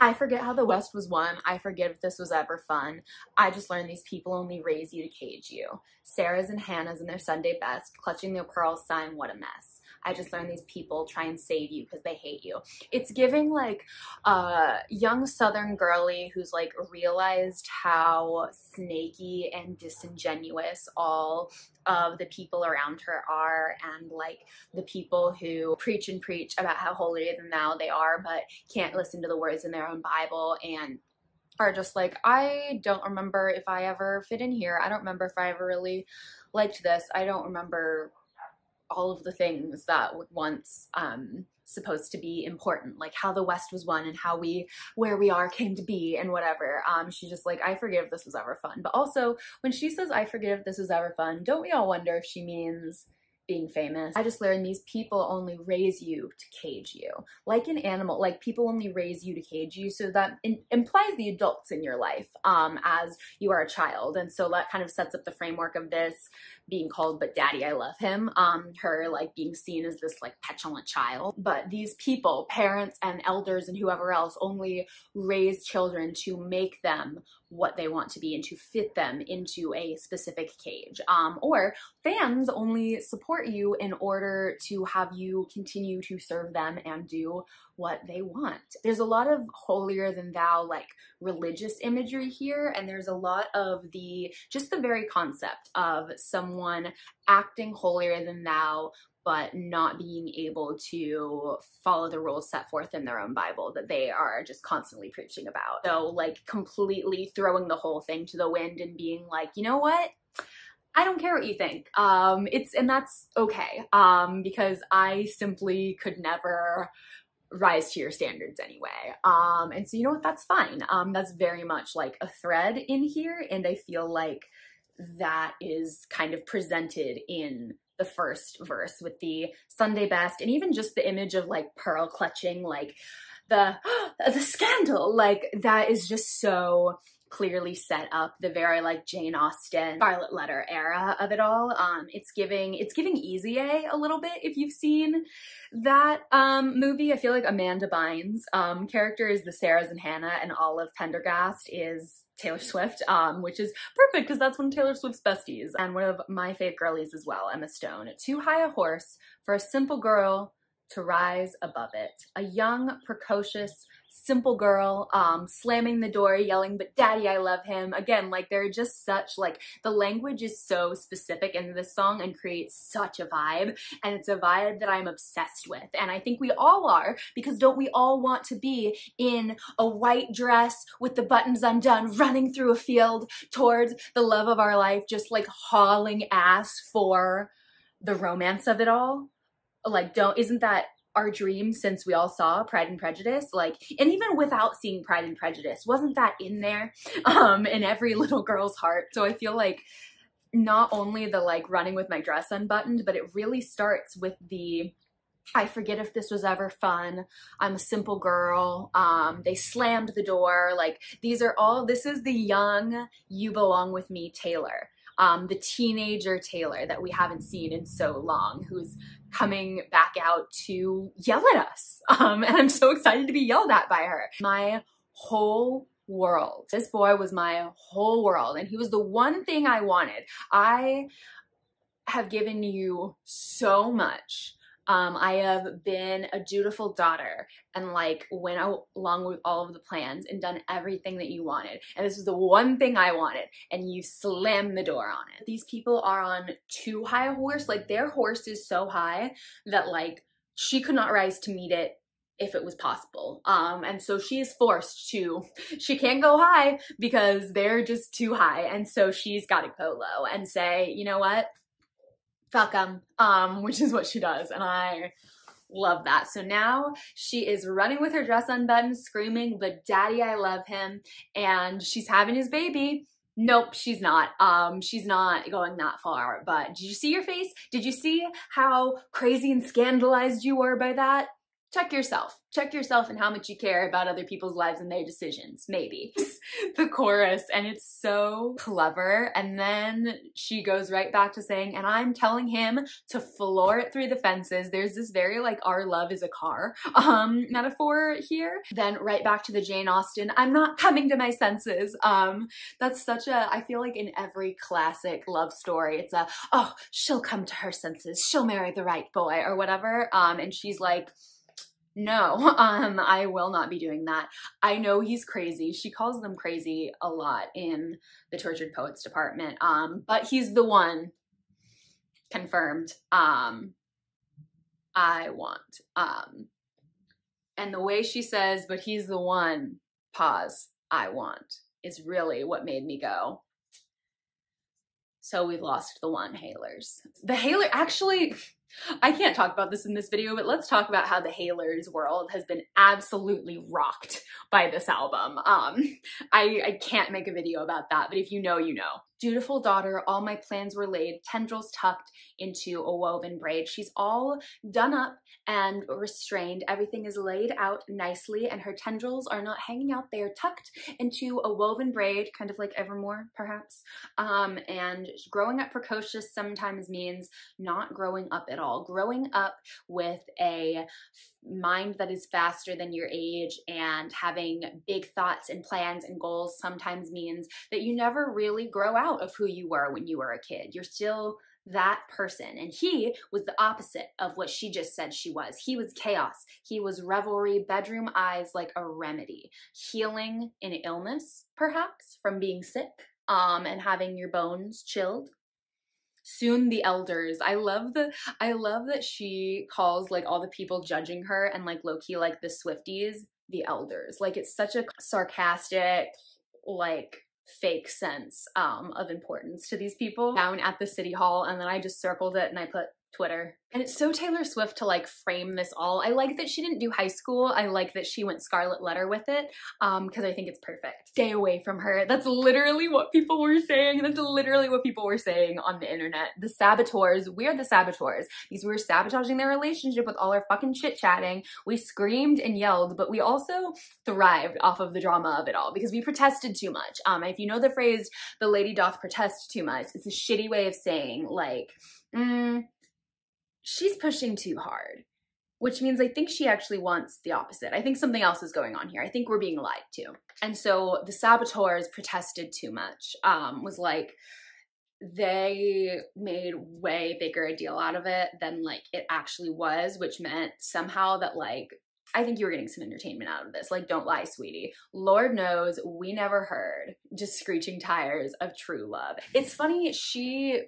I forget how the West was won. I forget if this was ever fun. I just learned these people only raise you to cage you. Sarah's and Hannah's in their Sunday best, clutching their pearls, sighing, what a mess. I just learned these people try and save you because they hate you. It's giving, like, a young Southern girly who's, like, realized how snaky and disingenuous all of the people around her are, and, like, the people who preach and preach about how holier than thou they are but can't listen to the words in their own Bible, and are just like, I don't remember if I ever fit in here. I don't remember if I ever really liked this. I don't remember all of the things that were once supposed to be important, like how the West was won and how where we are came to be and whatever. She's just like, I forget if this was ever fun. But also, when she says, I forget if this was ever fun, don't we all wonder if she means being famous? I just learned these people only raise you to cage you. Like an animal, like people only raise you to cage you, so that implies the adults in your life as you are a child. And so that kind of sets up the framework of this being called But Daddy, I Love Him, her like being seen as this like petulant child. But these people, parents and elders and whoever else, only raise children to make them what they want to be and to fit them into a specific cage. Or fans only support you in order to have you continue to serve them and do what they want. There's a lot of holier than thou, like, religious imagery here, and there's a lot of just the very concept of someone acting holier than thou but not being able to follow the rules set forth in their own Bible that they are just constantly preaching about. So, like, completely throwing the whole thing to the wind and being like, you know what? I don't care what you think. And that's okay, because I simply could never rise to your standards anyway. And so, you know what? That's fine. That's very much like a thread in here, and I feel like that is kind of presented in the first verse with the Sunday best, and even just the image of like pearl clutching, like the scandal, like that is just so clearly set up the very like Jane Austen, Scarlet Letter era of it all. It's giving Easy A a little bit, if you've seen that movie. I feel like Amanda Bynes' character is the Sarahs and Hannah, and Olive Pendergast is Taylor Swift, which is perfect because that's one of Taylor Swift's besties and one of my fave girlies as well, Emma Stone. Too high a horse for a simple girl to rise above it. A young, precocious, simple girl, slamming the door, yelling, but Daddy, I love him. Again, like, they're just such, like, the language is so specific in this song and creates such a vibe, and it's a vibe that I'm obsessed with, and I think we all are, because don't we all want to be in a white dress with the buttons undone, running through a field towards the love of our life, just, like, hauling ass for the romance of it all? Like, isn't that our dream since we all saw Pride and Prejudice? Like, and even without seeing Pride and Prejudice, wasn't that in there in every little girl's heart? So I feel like not only the like running with my dress unbuttoned, but it really starts with the I forget if this was ever fun, I'm a simple girl, they slammed the door, like this is the young You Belong With Me Taylor. The teenager Taylor that we haven't seen in so long, who's coming back out to yell at us. And I'm so excited to be yelled at by her. My whole world. This boy was my whole world, and he was the one thing I wanted. I have given you so much. I have been a dutiful daughter and like went along with all of the plans and done everything that you wanted. And this was the one thing I wanted, and you slammed the door on it. These people are on too high a horse. Like, their horse is so high that like she could not rise to meet it if it was possible. And so she is forced to, she can't go high because they're just too high. And so she's got to go low and say, you know what? Fuck 'em, which is what she does, and I Love that. So now she is running with her dress unbuttoned, screaming, but daddy, I love him. And she's having his baby. Nope, she's not. She's not going that far. But did you see your face? Did you see how crazy and scandalized you were by that? Check yourself. Check yourself and how much you care about other people's lives and their decisions, maybe. The chorus, and it's so clever. And then she goes right back to saying, and I'm telling him to floor it through the fences. There's this very like our love is a car metaphor here. Then right back to the Jane Austen, I'm not coming to my senses. That's such a, I feel like in every classic love story, it's a, oh, she'll come to her senses. She'll marry the right boy or whatever. And she's like, no, I will not be doing that. I know he's crazy. She calls them crazy a lot in The Tortured Poets Department, but he's the one, confirmed, I want. And the way she says, but he's the one, pause, I want, is really what made me go, so we've lost the one Halers. The Haler, actually, I can't talk about this in this video, but let's talk about how the Halers world has been absolutely rocked by this album. I can't make a video about that, but if you know, you know. Dutiful daughter, all my plans were laid, tendrils tucked into a woven braid. She's all done up and restrained. Everything is laid out nicely, and her tendrils are not hanging out. They are tucked into a woven braid, kind of like Evermore, perhaps. And growing up precocious sometimes means not growing up at all. Growing up with a mind that is faster than your age and having big thoughts and plans and goals sometimes means that you never really grow out of who you were when you were a kid. You're still that person. And he was the opposite of what she just said she was. He was chaos. He was revelry, bedroom eyes like a remedy, healing an illness, perhaps, from being sick, and having your bones chilled. Soon the elders. I love that she calls like all the people judging her and like low-key like the Swifties, the elders. Like it's such a sarcastic, like fake sense of importance to these people down at the city hall. And then I just circled it and I put Twitter. And it's so Taylor Swift to like frame this all. I like that she didn't do high school. I like that she went Scarlet Letter with it because I think it's perfect. Stay away from her. That's literally what people were saying. That's literally what people were saying on the internet. The saboteurs, we're the saboteurs because we were sabotaging their relationship with all our fucking chit-chatting. We screamed and yelled, but we also thrived off of the drama of it all because we protested too much. If you know the phrase, the lady doth protest too much, it's a shitty way of saying like, she's pushing too hard, which means I think she actually wants the opposite. I think something else is going on here. I think we're being lied to. And so the saboteurs protested too much, was like, they made way bigger a deal out of it than like it actually was, which meant somehow that like, I think you were getting some entertainment out of this. Like, don't lie, sweetie. Lord knows we never heard just screeching tires of true love. It's funny, she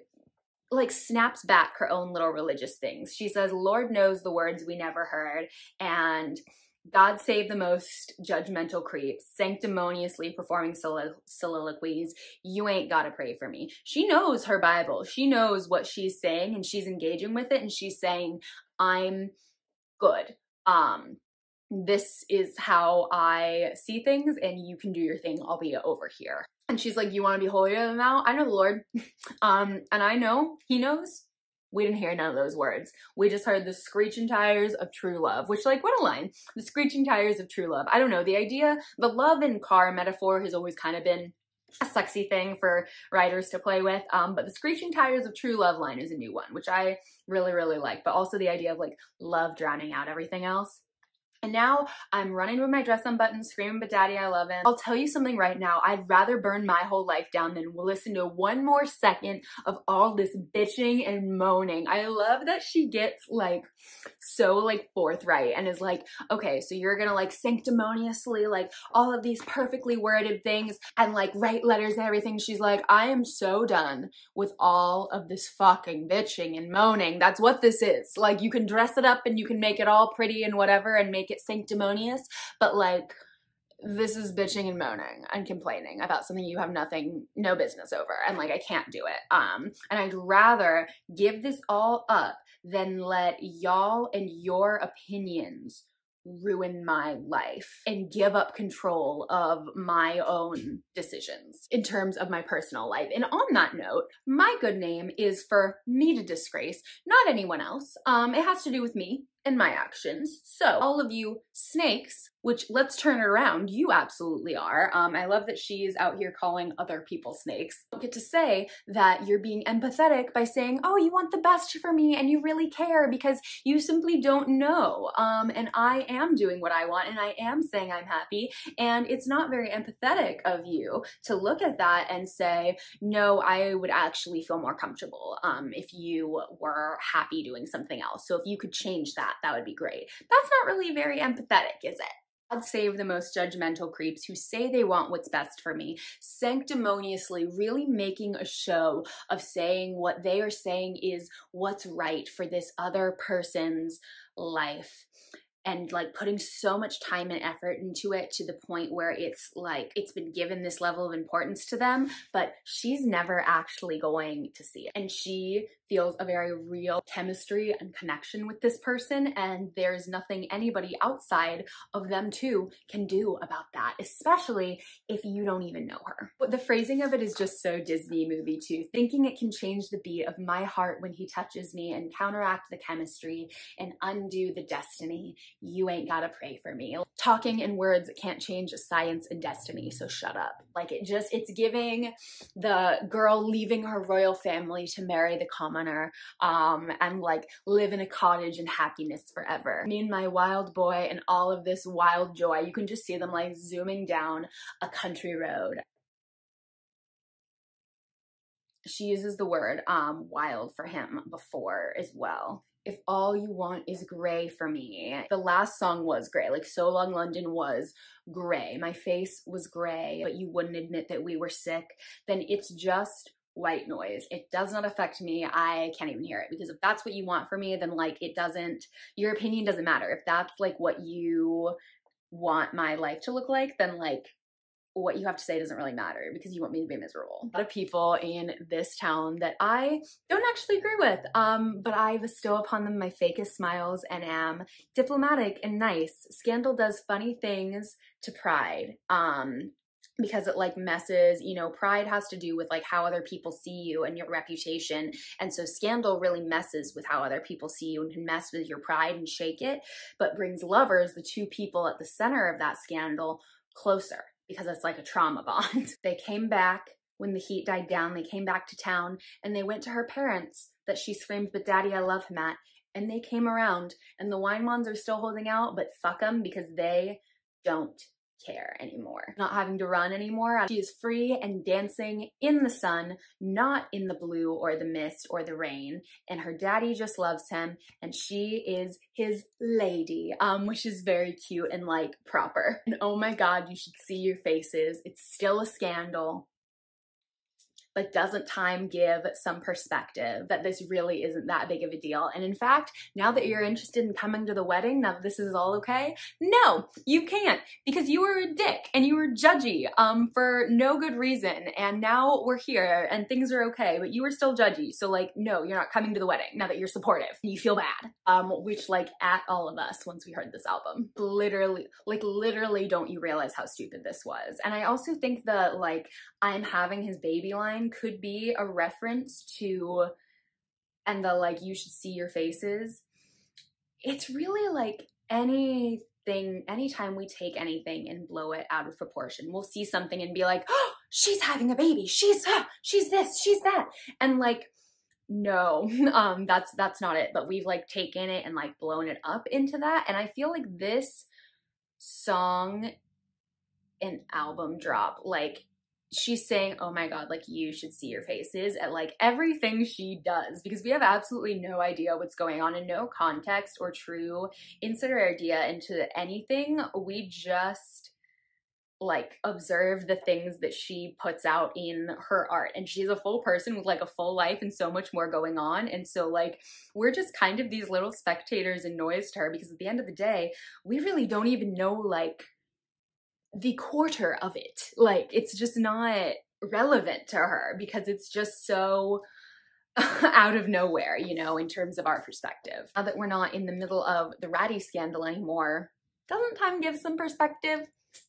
like snaps back her own little religious things. She says, Lord knows the words we never heard, and God save the most judgmental creeps, sanctimoniously performing soliloquies, you ain't gotta pray for me. She knows her Bible. She knows what she's saying, and she's engaging with it, and she's saying, I'm good. This is how I see things, and you can do your thing. I'll be over here. And she's like, you want to be holier than thou? I know the Lord. And I know he knows. We didn't hear none of those words. We just heard the screeching tires of true love, which like, what a line. The screeching tires of true love. I don't know. The idea, the love and car metaphor has always kind of been a sexy thing for writers to play with. But the screeching tires of true love line is a new one, which I really, really like. But also the idea of like love drowning out everything else. And now I'm running with my dress unbuttoned, screaming, but daddy, I love him. I'll tell you something right now. I'd rather burn my whole life down than listen to one more second of all this bitching and moaning. I love that she gets like so like forthright and is like, okay, so you're gonna like sanctimoniously like all of these perfectly worded things and like write letters and everything. She's like, I am so done with all of this fucking bitching and moaning. That's what this is. Like, you can dress it up and you can make it all pretty and whatever and make it sanctimonious, but like, this is bitching and moaning and complaining about something you have no business over, and like, I can't do it. And I'd rather give this all up than let y'all and your opinions ruin my life and give up control of my own decisions in terms of my personal life. And on that note, my good name is for me to disgrace, not anyone else. It has to do with me and my actions. So all of you snakes, which let's turn it around, you absolutely are. I love that she's out here calling other people snakes. You don't get to say that you're being empathetic by saying, oh, you want the best for me and you really care because you simply don't know. And I am doing what I want and I am saying I'm happy. And it's not very empathetic of you to look at that and say, no, I would actually feel more comfortable if you were happy doing something else. So if you could change that would be great. That's not really very empathetic, is it? God save the most judgmental creeps who say they want what's best for me, sanctimoniously really making a show of saying what they are saying is what's right for this other person's life. And like putting so much time and effort into it to the point where it's like, it's been given this level of importance to them, but she's never actually going to see it. And she feels a very real chemistry and connection with this person, and there's nothing anybody outside of them two can do about that, especially if you don't even know her. But the phrasing of it is just so Disney movie too, thinking it can change the beat of my heart when he touches me and counteract the chemistry and undo the destiny. You ain't gotta pray for me. Talking in words can't change science and destiny, so shut up. Like it's giving the girl leaving her royal family to marry the commoner and like live in a cottage in happiness forever. Me and my wild boy and all of this wild joy. You can just see them like zooming down a country road. She uses the word wild for him before as well. If all you want is gray for me. The last song was gray, like So Long London was gray. My face was gray, but you wouldn't admit that we were sick. Then it's just white noise. It does not affect me. I can't even hear it because if that's what you want for me, then like it doesn't, your opinion doesn't matter. If that's like what you want my life to look like, then like what you have to say doesn't really matter because you want me to be miserable. A lot of people in this town that I don't actually agree with, but I bestow upon them my fakest smiles and am diplomatic and nice. Scandal does funny things to pride because it like messes, you know, pride has to do with like how other people see you and your reputation. And so scandal really messes with how other people see you and can mess with your pride and shake it, but brings lovers, the two people at the center of that scandal, closer. Because it's like a trauma bond. They came back when the heat died down, they came back to town and they went to her parents that she screamed, but daddy, I love him at, and they came around and the wine wands are still holding out, but fuck them because they don't care anymore. Not having to run anymore. She is free and dancing in the sun, not in the blue or the mist or the rain. And her daddy just loves him and she is his lady, which is very cute and like proper. And oh my God, you should see your faces. It's still a scandal. But doesn't time give some perspective that this really isn't that big of a deal? And in fact, now that you're interested in coming to the wedding, now that this is all okay, no, you can't because you were a dick and you were judgy for no good reason. And now we're here and things are okay, but you were still judgy. So like, no, you're not coming to the wedding now that you're supportive. You feel bad, which like at all of us once we heard this album. Literally, like literally don't you realize how stupid this was? And I also think that like I'm having his baby line could be a reference to, and the like, you should see your faces. It's really like anything, anytime we take anything and blow it out of proportion, we'll see something and be like, oh, she's having a baby. She's this, she's that. And like, no, that's not it. But we've like taken it and like blown it up into that. And I feel like this song and album drop, like, she's saying, oh my God, like you should see your faces at like everything she does because we have absolutely no idea what's going on and no context or true insight or idea into anything. We just like observe the things that she puts out in her art, and she's a full person with like a full life and so much more going on. And so like we're just kind of these little spectators and noise to her because at the end of the day, we really don't even know like the quarter of it. Like it's just not relevant to her because it's just so out of nowhere, you know, in terms of our perspective. Now that we're not in the middle of the Ratty scandal anymore, doesn't time give some perspective?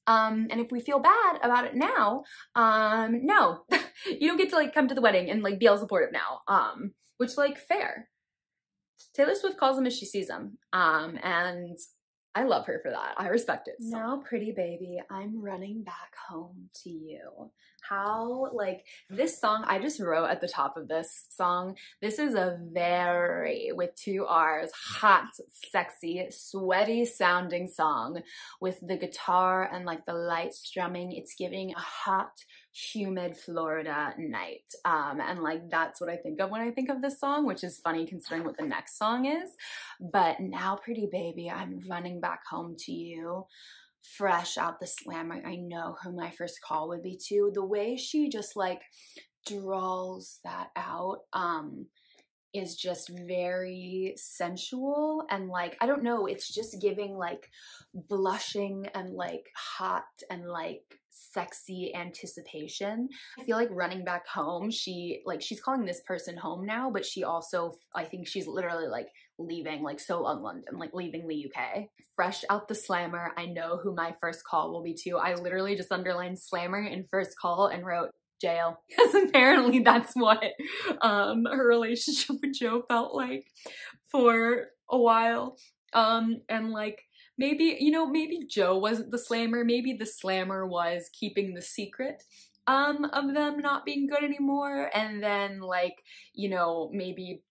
And if we feel bad about it now, no, you don't get to like come to the wedding and like be all supportive now, which like fair. Taylor Swift calls them as she sees them, and I love her for that. I respect it. So. Now, pretty baby, I'm running back home to you. How, like, this song, I just wrote at the top of this song, this is a very, with two R's, hot, sexy, sweaty sounding song with the guitar and like the light strumming. It's giving a hot, humid Florida night. And like, that's what I think of when I think of this song, which is funny considering what the next song is. But now, pretty baby, I'm running back home to you. Fresh out the slam, I know who my first call would be to. The way she just like draws that out is just very sensual, and like, I don't know, it's just giving like blushing and like hot and like sexy anticipation. I feel like running back home, she like, she's calling this person home now, but she also, I think she's literally like leaving, like So Long London, like leaving the UK. Fresh out the slammer, I know who my first call will be to. I literally just underlined slammer in first call and wrote jail, because apparently that's what her relationship with Joe felt like for a while. And like, maybe, you know, maybe Joe wasn't the slammer, maybe the slammer was keeping the secret of them not being good anymore, and then like, you know, maybe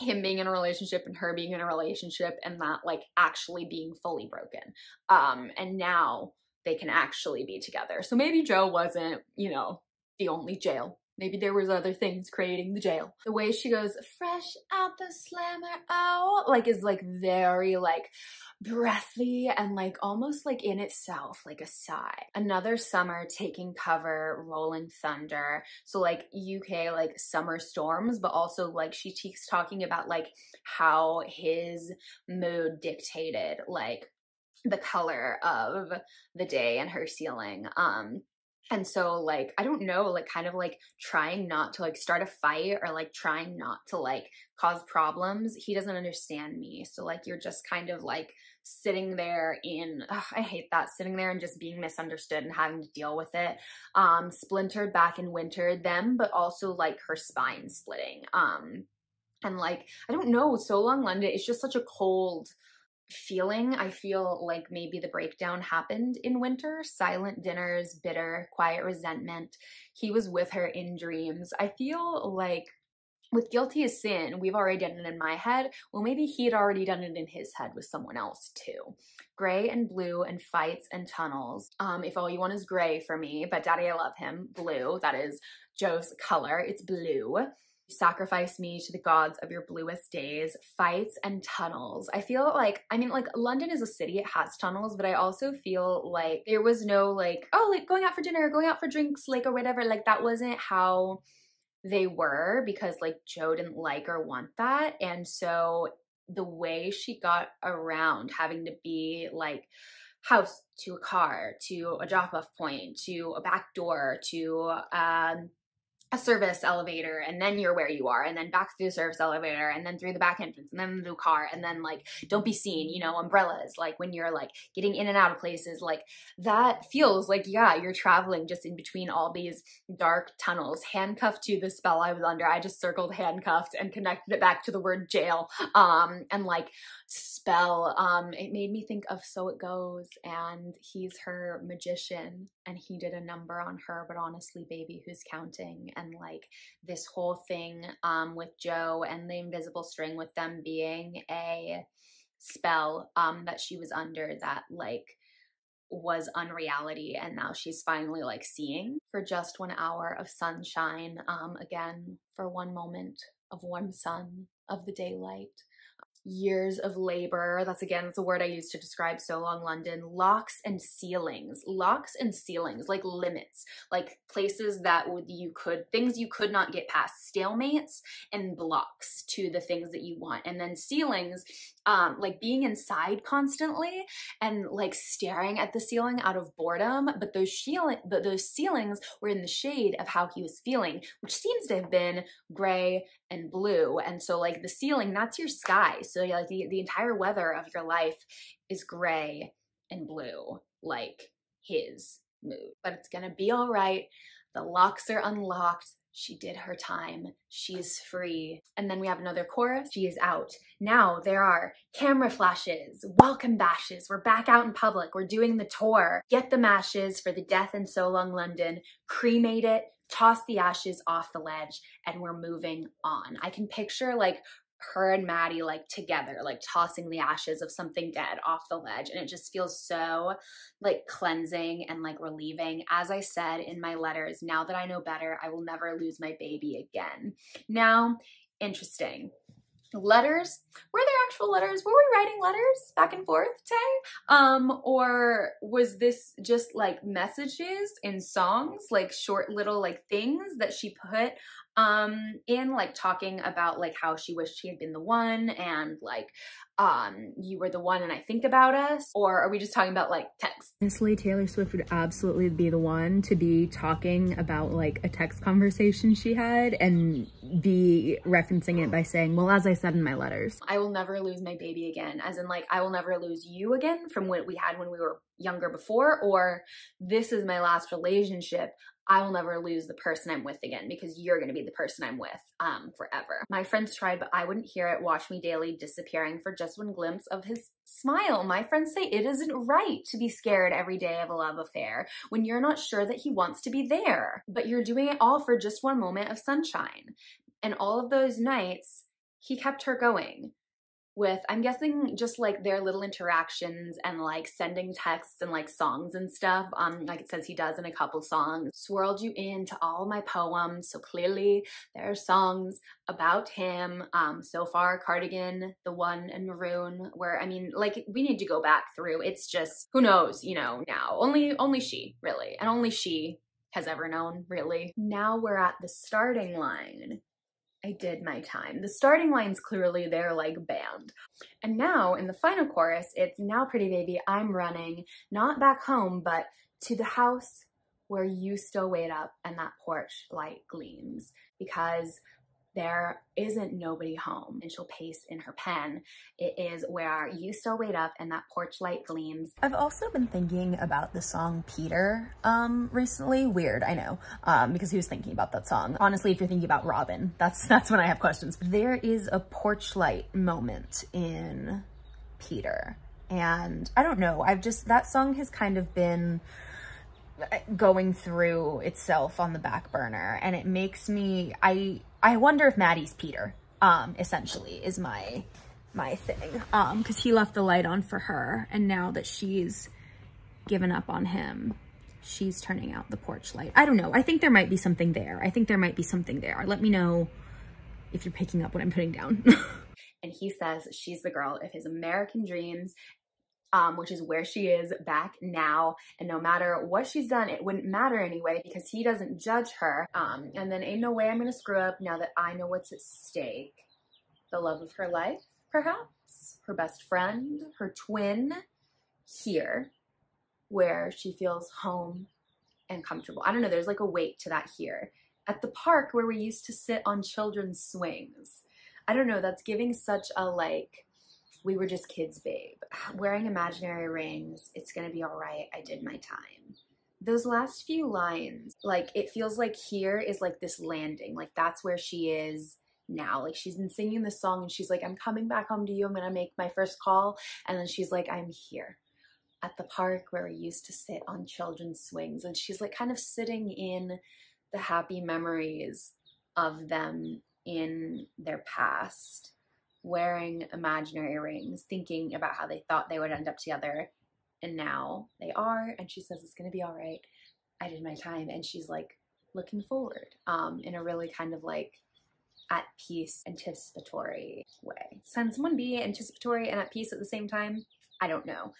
him being in a relationship and her being in a relationship and that like actually being fully broken, and now they can actually be together. So maybe Joe wasn't, you know, the only jail. Maybe there was other things creating the jail. The way she goes, fresh out the slammer, oh, like is like very like breathy and like almost like in itself, like a sigh. Another summer taking cover, rolling thunder. So like UK like summer storms, but also like she keeps talking about like how his mood dictated like the color of the day and her ceiling. And so like, I don't know, like kind of like trying not to like start a fight or like trying not to like cause problems. He doesn't understand me. So like, you're just kind of like sitting there in, ugh, I hate that, sitting there and just being misunderstood and having to deal with it. Splintered back in winter, them, but also like her spine splitting. And like, I don't know, So Long London, it's just such a cold feeling. I feel like maybe the breakdown happened in winter. Silent dinners, bitter, quiet resentment. He was with her in dreams. I feel like with Guilty as Sin, we've already done it in my head. Well, maybe he had already done it in his head with someone else too. Gray and blue and fights and tunnels. If all you want is gray for me, but daddy, I love him. Blue, that is Joe's color. It's blue. Sacrifice me to the gods of your bluest days. Fights and tunnels. I feel like, I mean, like London is a city, it has tunnels, but I also feel like there was no like, oh, like going out for dinner, going out for drinks, like or whatever, like that wasn't how they were, because like Joe didn't like or want that. And so the way she got around having to be like house to a car, to a drop-off point, to a back door, to a service elevator, and then you're where you are, and then back through the service elevator, and then through the back entrance, and then the car, and then like don't be seen, you know, umbrellas, like when you're like getting in and out of places, like that feels like, yeah, you're traveling just in between all these dark tunnels. Handcuffed to the spell I was under. I just circled handcuffed and connected it back to the word jail, and like spell. It made me think of So It Goes, and he's her magician and he did a number on her, but honestly baby, who's counting? And like this whole thing with Joe and the Invisible String, with them being a spell that she was under that like was unreality, and now she's finally like seeing. For just 1 hour of sunshine, again for one moment of warm sun, of the daylight. Years of labor, that's again, that's a word I use to describe So Long London. Locks and ceilings. Locks and ceilings, like limits, like places that would, you could, things you could not get past. Stalemates and blocks to the things that you want. And then ceilings like being inside constantly and like staring at the ceiling out of boredom, but those ceilings were in the shade of how he was feeling, which seems to have been gray and blue. And so like the ceiling, that's your sky. So like the entire weather of your life is gray and blue, like his mood. But it's gonna be all right. The locks are unlocked. She did her time. She is free. And then we have another chorus. She is out. Now there are camera flashes, welcome bashes. We're back out in public. We're doing the tour. Get the mashes for the death in So Long London. Cremate it. Toss the ashes off the ledge. And we're moving on. I can picture like her and Maddie like together, like tossing the ashes of something dead off the ledge. And it just feels so like cleansing and like relieving. As I said in my letters, now that I know better, I will never lose my baby again. Now, interesting. Letters, were there actual letters? Were we writing letters back and forth today? Or was this just like messages in songs, like short little like things that she put in, like talking about like how she wished she had been the one and like you were the one and I think about us? Or are we just talking about like text? Honestly, Taylor Swift would absolutely be the one to be talking about like a text conversation she had and be referencing it by saying, well, as I said in my letters, I will never lose my baby again, as in like I will never lose you again from what we had when we were younger before, or this is my last relationship, I will never lose the person I'm with again because you're gonna be the person I'm with forever. My friends tried, but I wouldn't hear it. Watch me daily disappearing for just one glimpse of his smile. My friends say it isn't right to be scared every day of a love affair when you're not sure that he wants to be there, but you're doing it all for just one moment of sunshine. And all of those nights, he kept her going with, I'm guessing, just like their little interactions and like sending texts and like songs and stuff, like it says he does in a couple songs. Swirled you into all my poems, so clearly there are songs about him. So far, Cardigan, The One, and Maroon, where, I mean, like we need to go back through. It's just, who knows, you know, now. Only she, really, and only she has ever known, really. Now we're at the starting line. I did my time. The starting line's clearly their like band. And now in the final chorus, it's now pretty baby, I'm running, not back home, but to the house where you still wait up and that porch light gleams, because there isn't nobody home. And she'll pace in her pen. It is where you still wait up and that porch light gleams. I've also been thinking about the song Peter recently. Weird, I know, because he was thinking about that song. Honestly, if you're thinking about Robin, that's when I have questions. There is a porch light moment in Peter. And I don't know, I've just, that song has kind of been going through itself on the back burner. And it makes me, I wonder if Maddie's Peter, essentially, is my thing. 'Cause he left the light on for her, and now that she's given up on him, she's turning out the porch light. I don't know. I think there might be something there. Let me know if you're picking up what I'm putting down. And he says she's the girl of his American dreams, which is where she is back now. And no matter what she's done, it wouldn't matter anyway because he doesn't judge her. And then ain't no way I'm gonna screw up now that I know what's at stake. The love of her life, perhaps, her best friend, her twin, here, where she feels home and comfortable. I don't know, there's like a weight to that here. At the park where we used to sit on children's swings. I don't know, that's giving such a like, we were just kids, babe. Wearing imaginary rings, it's gonna be all right, I did my time. Those last few lines, like it feels like here is like this landing, like that's where she is now. Like she's been singing this song and she's like, I'm coming back home to you, I'm gonna make my first call. And then she's like, I'm here at the park where we used to sit on children's swings. And she's like kind of sitting in the happy memories of them in their past. Wearing imaginary rings, thinking about how they thought they would end up together, and now they are, and she says it's gonna be all right, I did my time, and she's like looking forward in a really kind of like at peace, anticipatory way. Can someone be anticipatory and at peace at the same time? I don't know.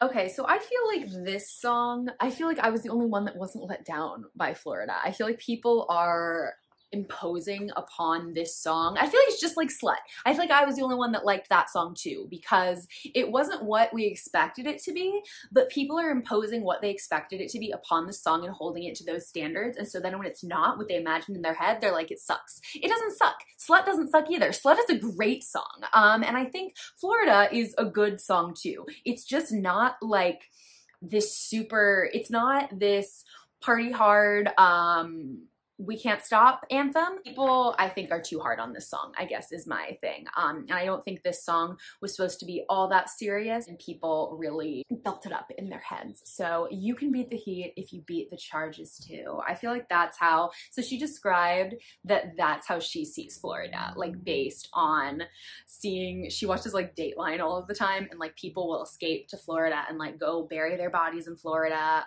Okay, so I feel like this song, I feel like I was the only one that wasn't let down by Florida. I feel like people are imposing upon this song. I feel like it's just like Slut. I feel like I was the only one that liked that song too, because it wasn't what we expected it to be, but people are imposing what they expected it to be upon the song and holding it to those standards. And so then when it's not what they imagined in their head, they're like, it sucks. It doesn't suck. Slut doesn't suck either. Slut is a great song. And I think Florida is a good song too. It's just not like this super, it's not this party hard, we can't stop anthem. People, I think, are too hard on this song, I guess, is my thing. And I don't think this song was supposed to be all that serious, and people really built it up in their heads. So you can beat the heat if you beat the charges too. I feel like that's how, so she described that that's how she sees Florida, like based on seeing, she watches like Dateline all of the time, and like people will escape to Florida and like go bury their bodies in Florida,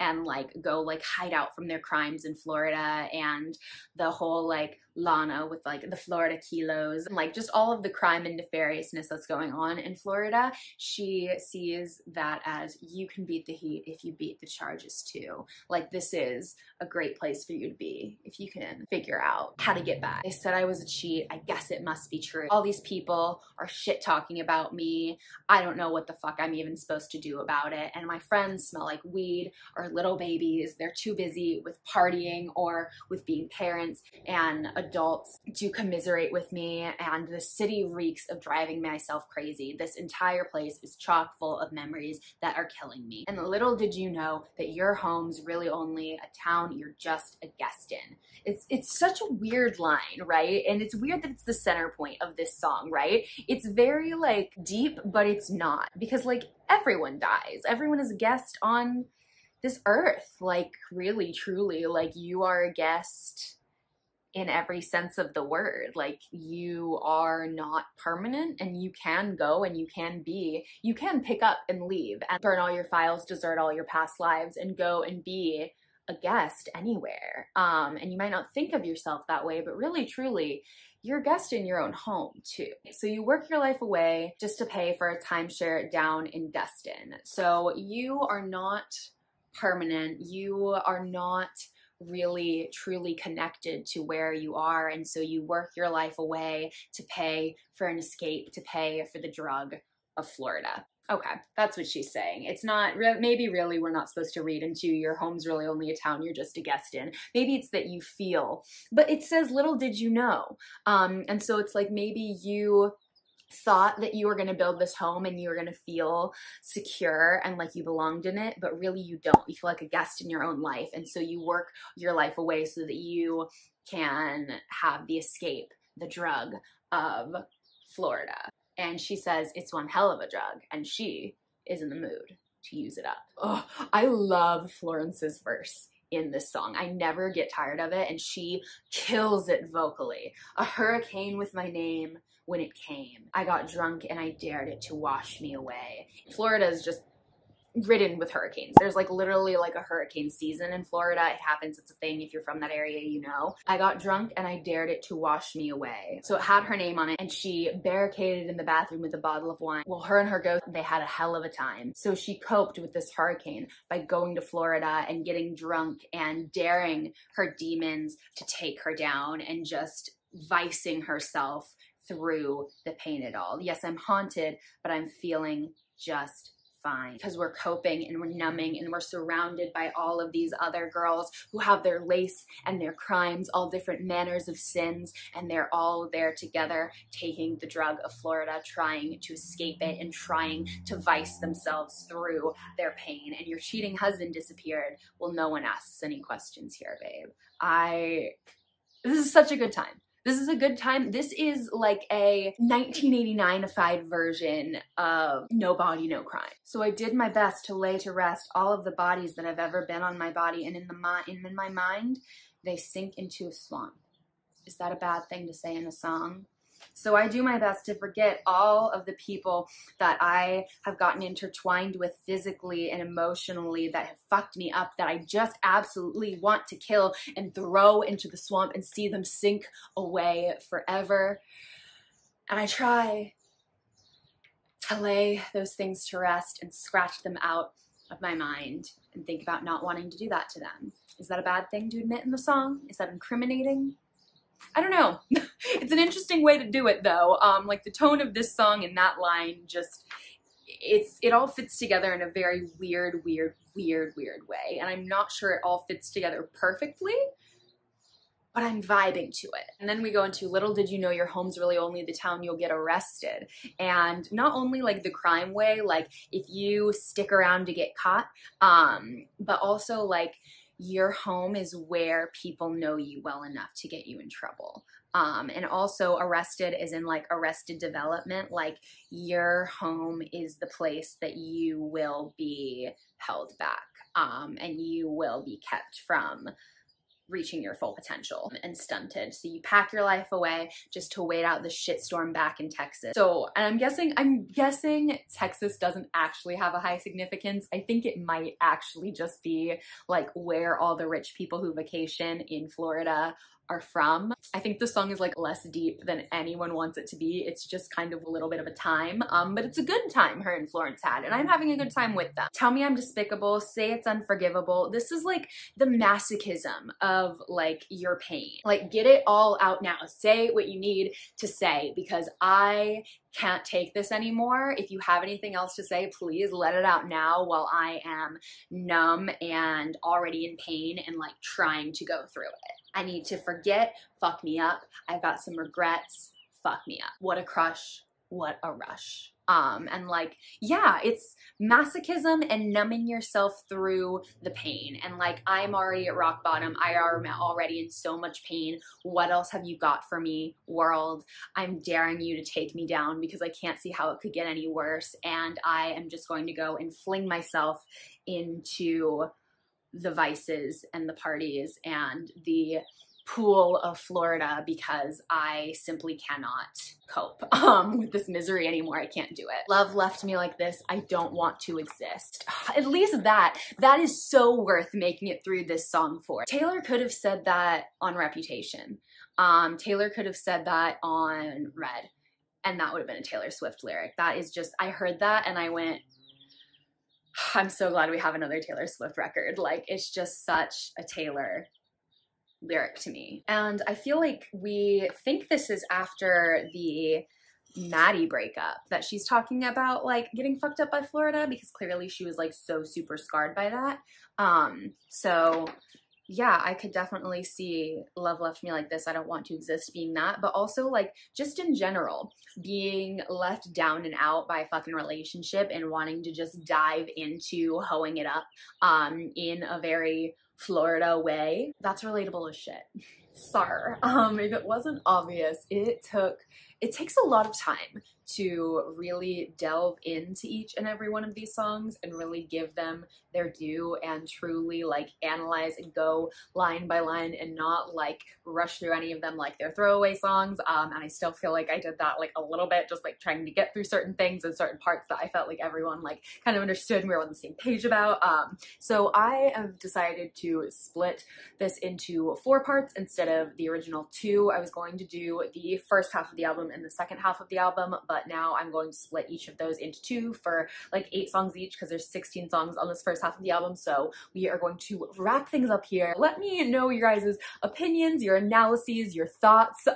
and like go like hide out from their crimes in Florida. And the whole like Lana with like the Florida kilos and like just all of the crime and nefariousness that's going on in Florida. She sees that as you can beat the heat if you beat the charges too. Like this is a great place for you to be if you can figure out how to get back. They said I was a cheat. I guess it must be true. All these people are shit talking about me. I don't know what the fuck I'm even supposed to do about it. And my friends smell like weed or little babies. They're too busy with partying or with being parents and adults do commiserate with me, and the city reeks of driving myself crazy. This entire place is chock full of memories that are killing me. And little did you know that your home's really only a town you're just a guest in. It's such a weird line, right? And it's weird that it's the center point of this song, right? It's very like deep, but it's not, because like everyone dies. Everyone is a guest on this earth, like really, truly, like you are a guest in every sense of the word. Like you are not permanent, and you can go and you can be, you can pick up and leave and burn all your files, desert all your past lives, and go and be a guest anywhere. And you might not think of yourself that way, but really, truly, you're a guest in your own home too. So you work your life away just to pay for a timeshare down in Destin. So you are not permanent. You are not really truly connected to where you are, and so you work your life away to pay for an escape, to pay for the drug of Florida. Okay, that's what she's saying. It's not, maybe really we're not supposed to read into your home's really only a town you're just a guest in. Maybe it's that you feel, but it says little did you know. And so it's like maybe you thought that you were going to build this home and you were going to feel secure and like you belonged in it, but really you don't. You feel like a guest in your own life, and so you work your life away so that you can have the escape, the drug of Florida. And she says it's one hell of a drug, and she is in the mood to use it up. Oh, I love Florence's verse in this song. I never get tired of it, and she kills it vocally. A hurricane with my name when it came. I got drunk and I dared it to wash me away. Florida is just ridden with hurricanes. There's like literally like a hurricane season in Florida. It happens. It's a thing. If you're from that area, you know. I got drunk and I dared it to wash me away. So it had her name on it, and she barricaded in the bathroom with a bottle of wine. Well, her and her ghost, they had a hell of a time. So she coped with this hurricane by going to Florida and getting drunk and daring her demons to take her down and just vicing herself through the pain at all. Yes, I'm haunted, but I'm feeling just fine because we're coping and we're numbing and we're surrounded by all of these other girls who have their lace and their crimes, all different manners of sins, and they're all there together taking the drug of Florida, trying to escape it and trying to vice themselves through their pain. And your cheating husband disappeared. Well, no one asks any questions here, babe. This is such a good time. This is a good time. This is like a 1989-ified version of No Body, No Crime. So I did my best to lay to rest all of the bodies that have ever been on my body, and in my mind, they sink into a swamp. Is that a bad thing to say in a song? So I do my best to forget all of the people that I have gotten intertwined with physically and emotionally, that have fucked me up, that I just absolutely want to kill and throw into the swamp and see them sink away forever. And I try to lay those things to rest and scratch them out of my mind and think about not wanting to do that to them. Is that a bad thing to admit in the song? Is that incriminating? I don't know. It's an interesting way to do it though. Like the tone of this song and that line just, it all fits together in a very weird way. And I'm not sure it all fits together perfectly, but I'm vibing to it. And then we go into little did you know your home's really only the town you'll get arrested. And not only like the crime way, like if you stick around to get caught, but also like your home is where people know you well enough to get you in trouble. And also arrested as in like Arrested Development, like your home is the place that you will be held back and you will be kept from reaching your full potential and stunted. So you pack your life away just to wait out the shitstorm back in Texas. So, and I'm guessing Texas doesn't actually have a high significance. I think it might actually just be like where all the rich people who vacation in Florida are from. I think the song is like less deep than anyone wants it to be. It's just kind of a little bit of a time, but it's a good time her and Florence had, and I'm having a good time with them. Tell me I'm despicable, say it's unforgivable. This is like the masochism of like your pain. Like get it all out now. Say what you need to say because I can't take this anymore. If you have anything else to say, please let it out now while I am numb and already in pain and like trying to go through it. I need to forget, fuck me up. I've got some regrets, fuck me up. What a crush, what a rush. And like, yeah, it's masochism and numbing yourself through the pain. And like, I'm already at rock bottom. I am already in so much pain. What else have you got for me, world? I'm daring you to take me down because I can't see how it could get any worse. And I am just going to go and fling myself into the vices and the parties and the pool of Florida because I simply cannot cope with this misery anymore. I can't do it. Love left me like this. I don't want to exist. At least that is so worth making it through this song for. Taylor could have said that on Reputation. Taylor could have said that on Red, and that would have been a Taylor Swift lyric. That is just, I heard that and I went, I'm so glad we have another Taylor Swift record. Like it's just such a Taylor lyric to me. And I feel like we think this is after the Matty breakup that she's talking about like getting fucked up by Florida because clearly she was like so super scarred by that. So yeah, I could definitely see love left me like this, I don't want to exist being that, but also like just in general, being left down and out by a fucking relationship and wanting to just dive into hoeing it up in a very Florida way. That's relatable as shit. Sorry. If it wasn't obvious, it takes a lot of time to really delve into each and every one of these songs and really give them their due and truly like analyze and go line by line and not like rush through any of them like they're throwaway songs. And I still feel like I did that like a little bit, just like trying to get through certain things and certain parts that I felt like everyone like kind of understood and we were on the same page about. So I have decided to split this into 4 parts instead of the original 2. I was going to do the first half of the album and the second half of the album, but now I'm going to split each of those into 2 for like 8 songs each because there's 16 songs on this first half of the album. So we are going to wrap things up here. Let me know your guys' opinions, your analyses, your thoughts.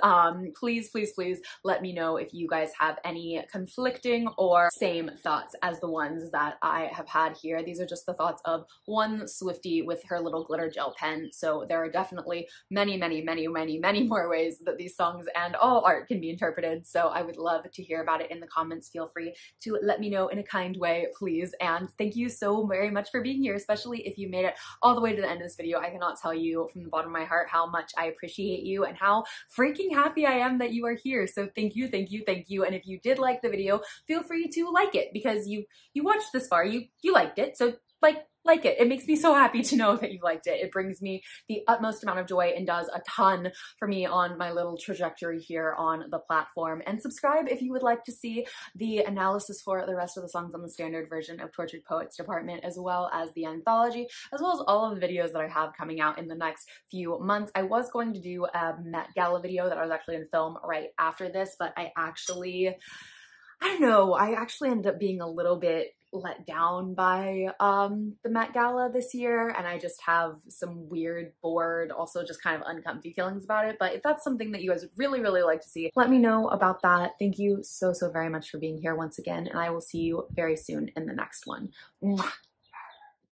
Please, please, please let me know if you guys have any conflicting or same thoughts as the ones that I have had here. These are just the thoughts of one Swiftie with her little glitter gel pen. So there are definitely many, many, many, many, many more ways that these songs and all art can be interpreted. So I would love to hear about it in the comments. Feel free to let me know in a kind way, please. And thank you so very much for being here, especially if you made it all the way to the end of this video. I cannot tell you from the bottom of my heart how much I appreciate you and how freaking happy I am that you are here. So thank you, thank you, thank you. And if you did like the video, feel free to like it because you watched this far, you liked it. So like it. It makes me so happy to know that you liked it. It brings me the utmost amount of joy and does a ton for me on my little trajectory here on the platform. And subscribe if you would like to see the analysis for the rest of the songs on the standard version of Tortured Poets Department, as well as the anthology, as well as all of the videos that I have coming out in the next few months. I was going to do a MET Gala video that I was actually going to film right after this, but I actually ended up being a little bit let down by the MET Gala this year, and I just have some weird, bored, also just kind of uncomfy feelings about it. But if that's something that you guys would really, really like to see, let me know about that. Thank you so, so very much for being here once again, and I will see you very soon in the next one. Mwah.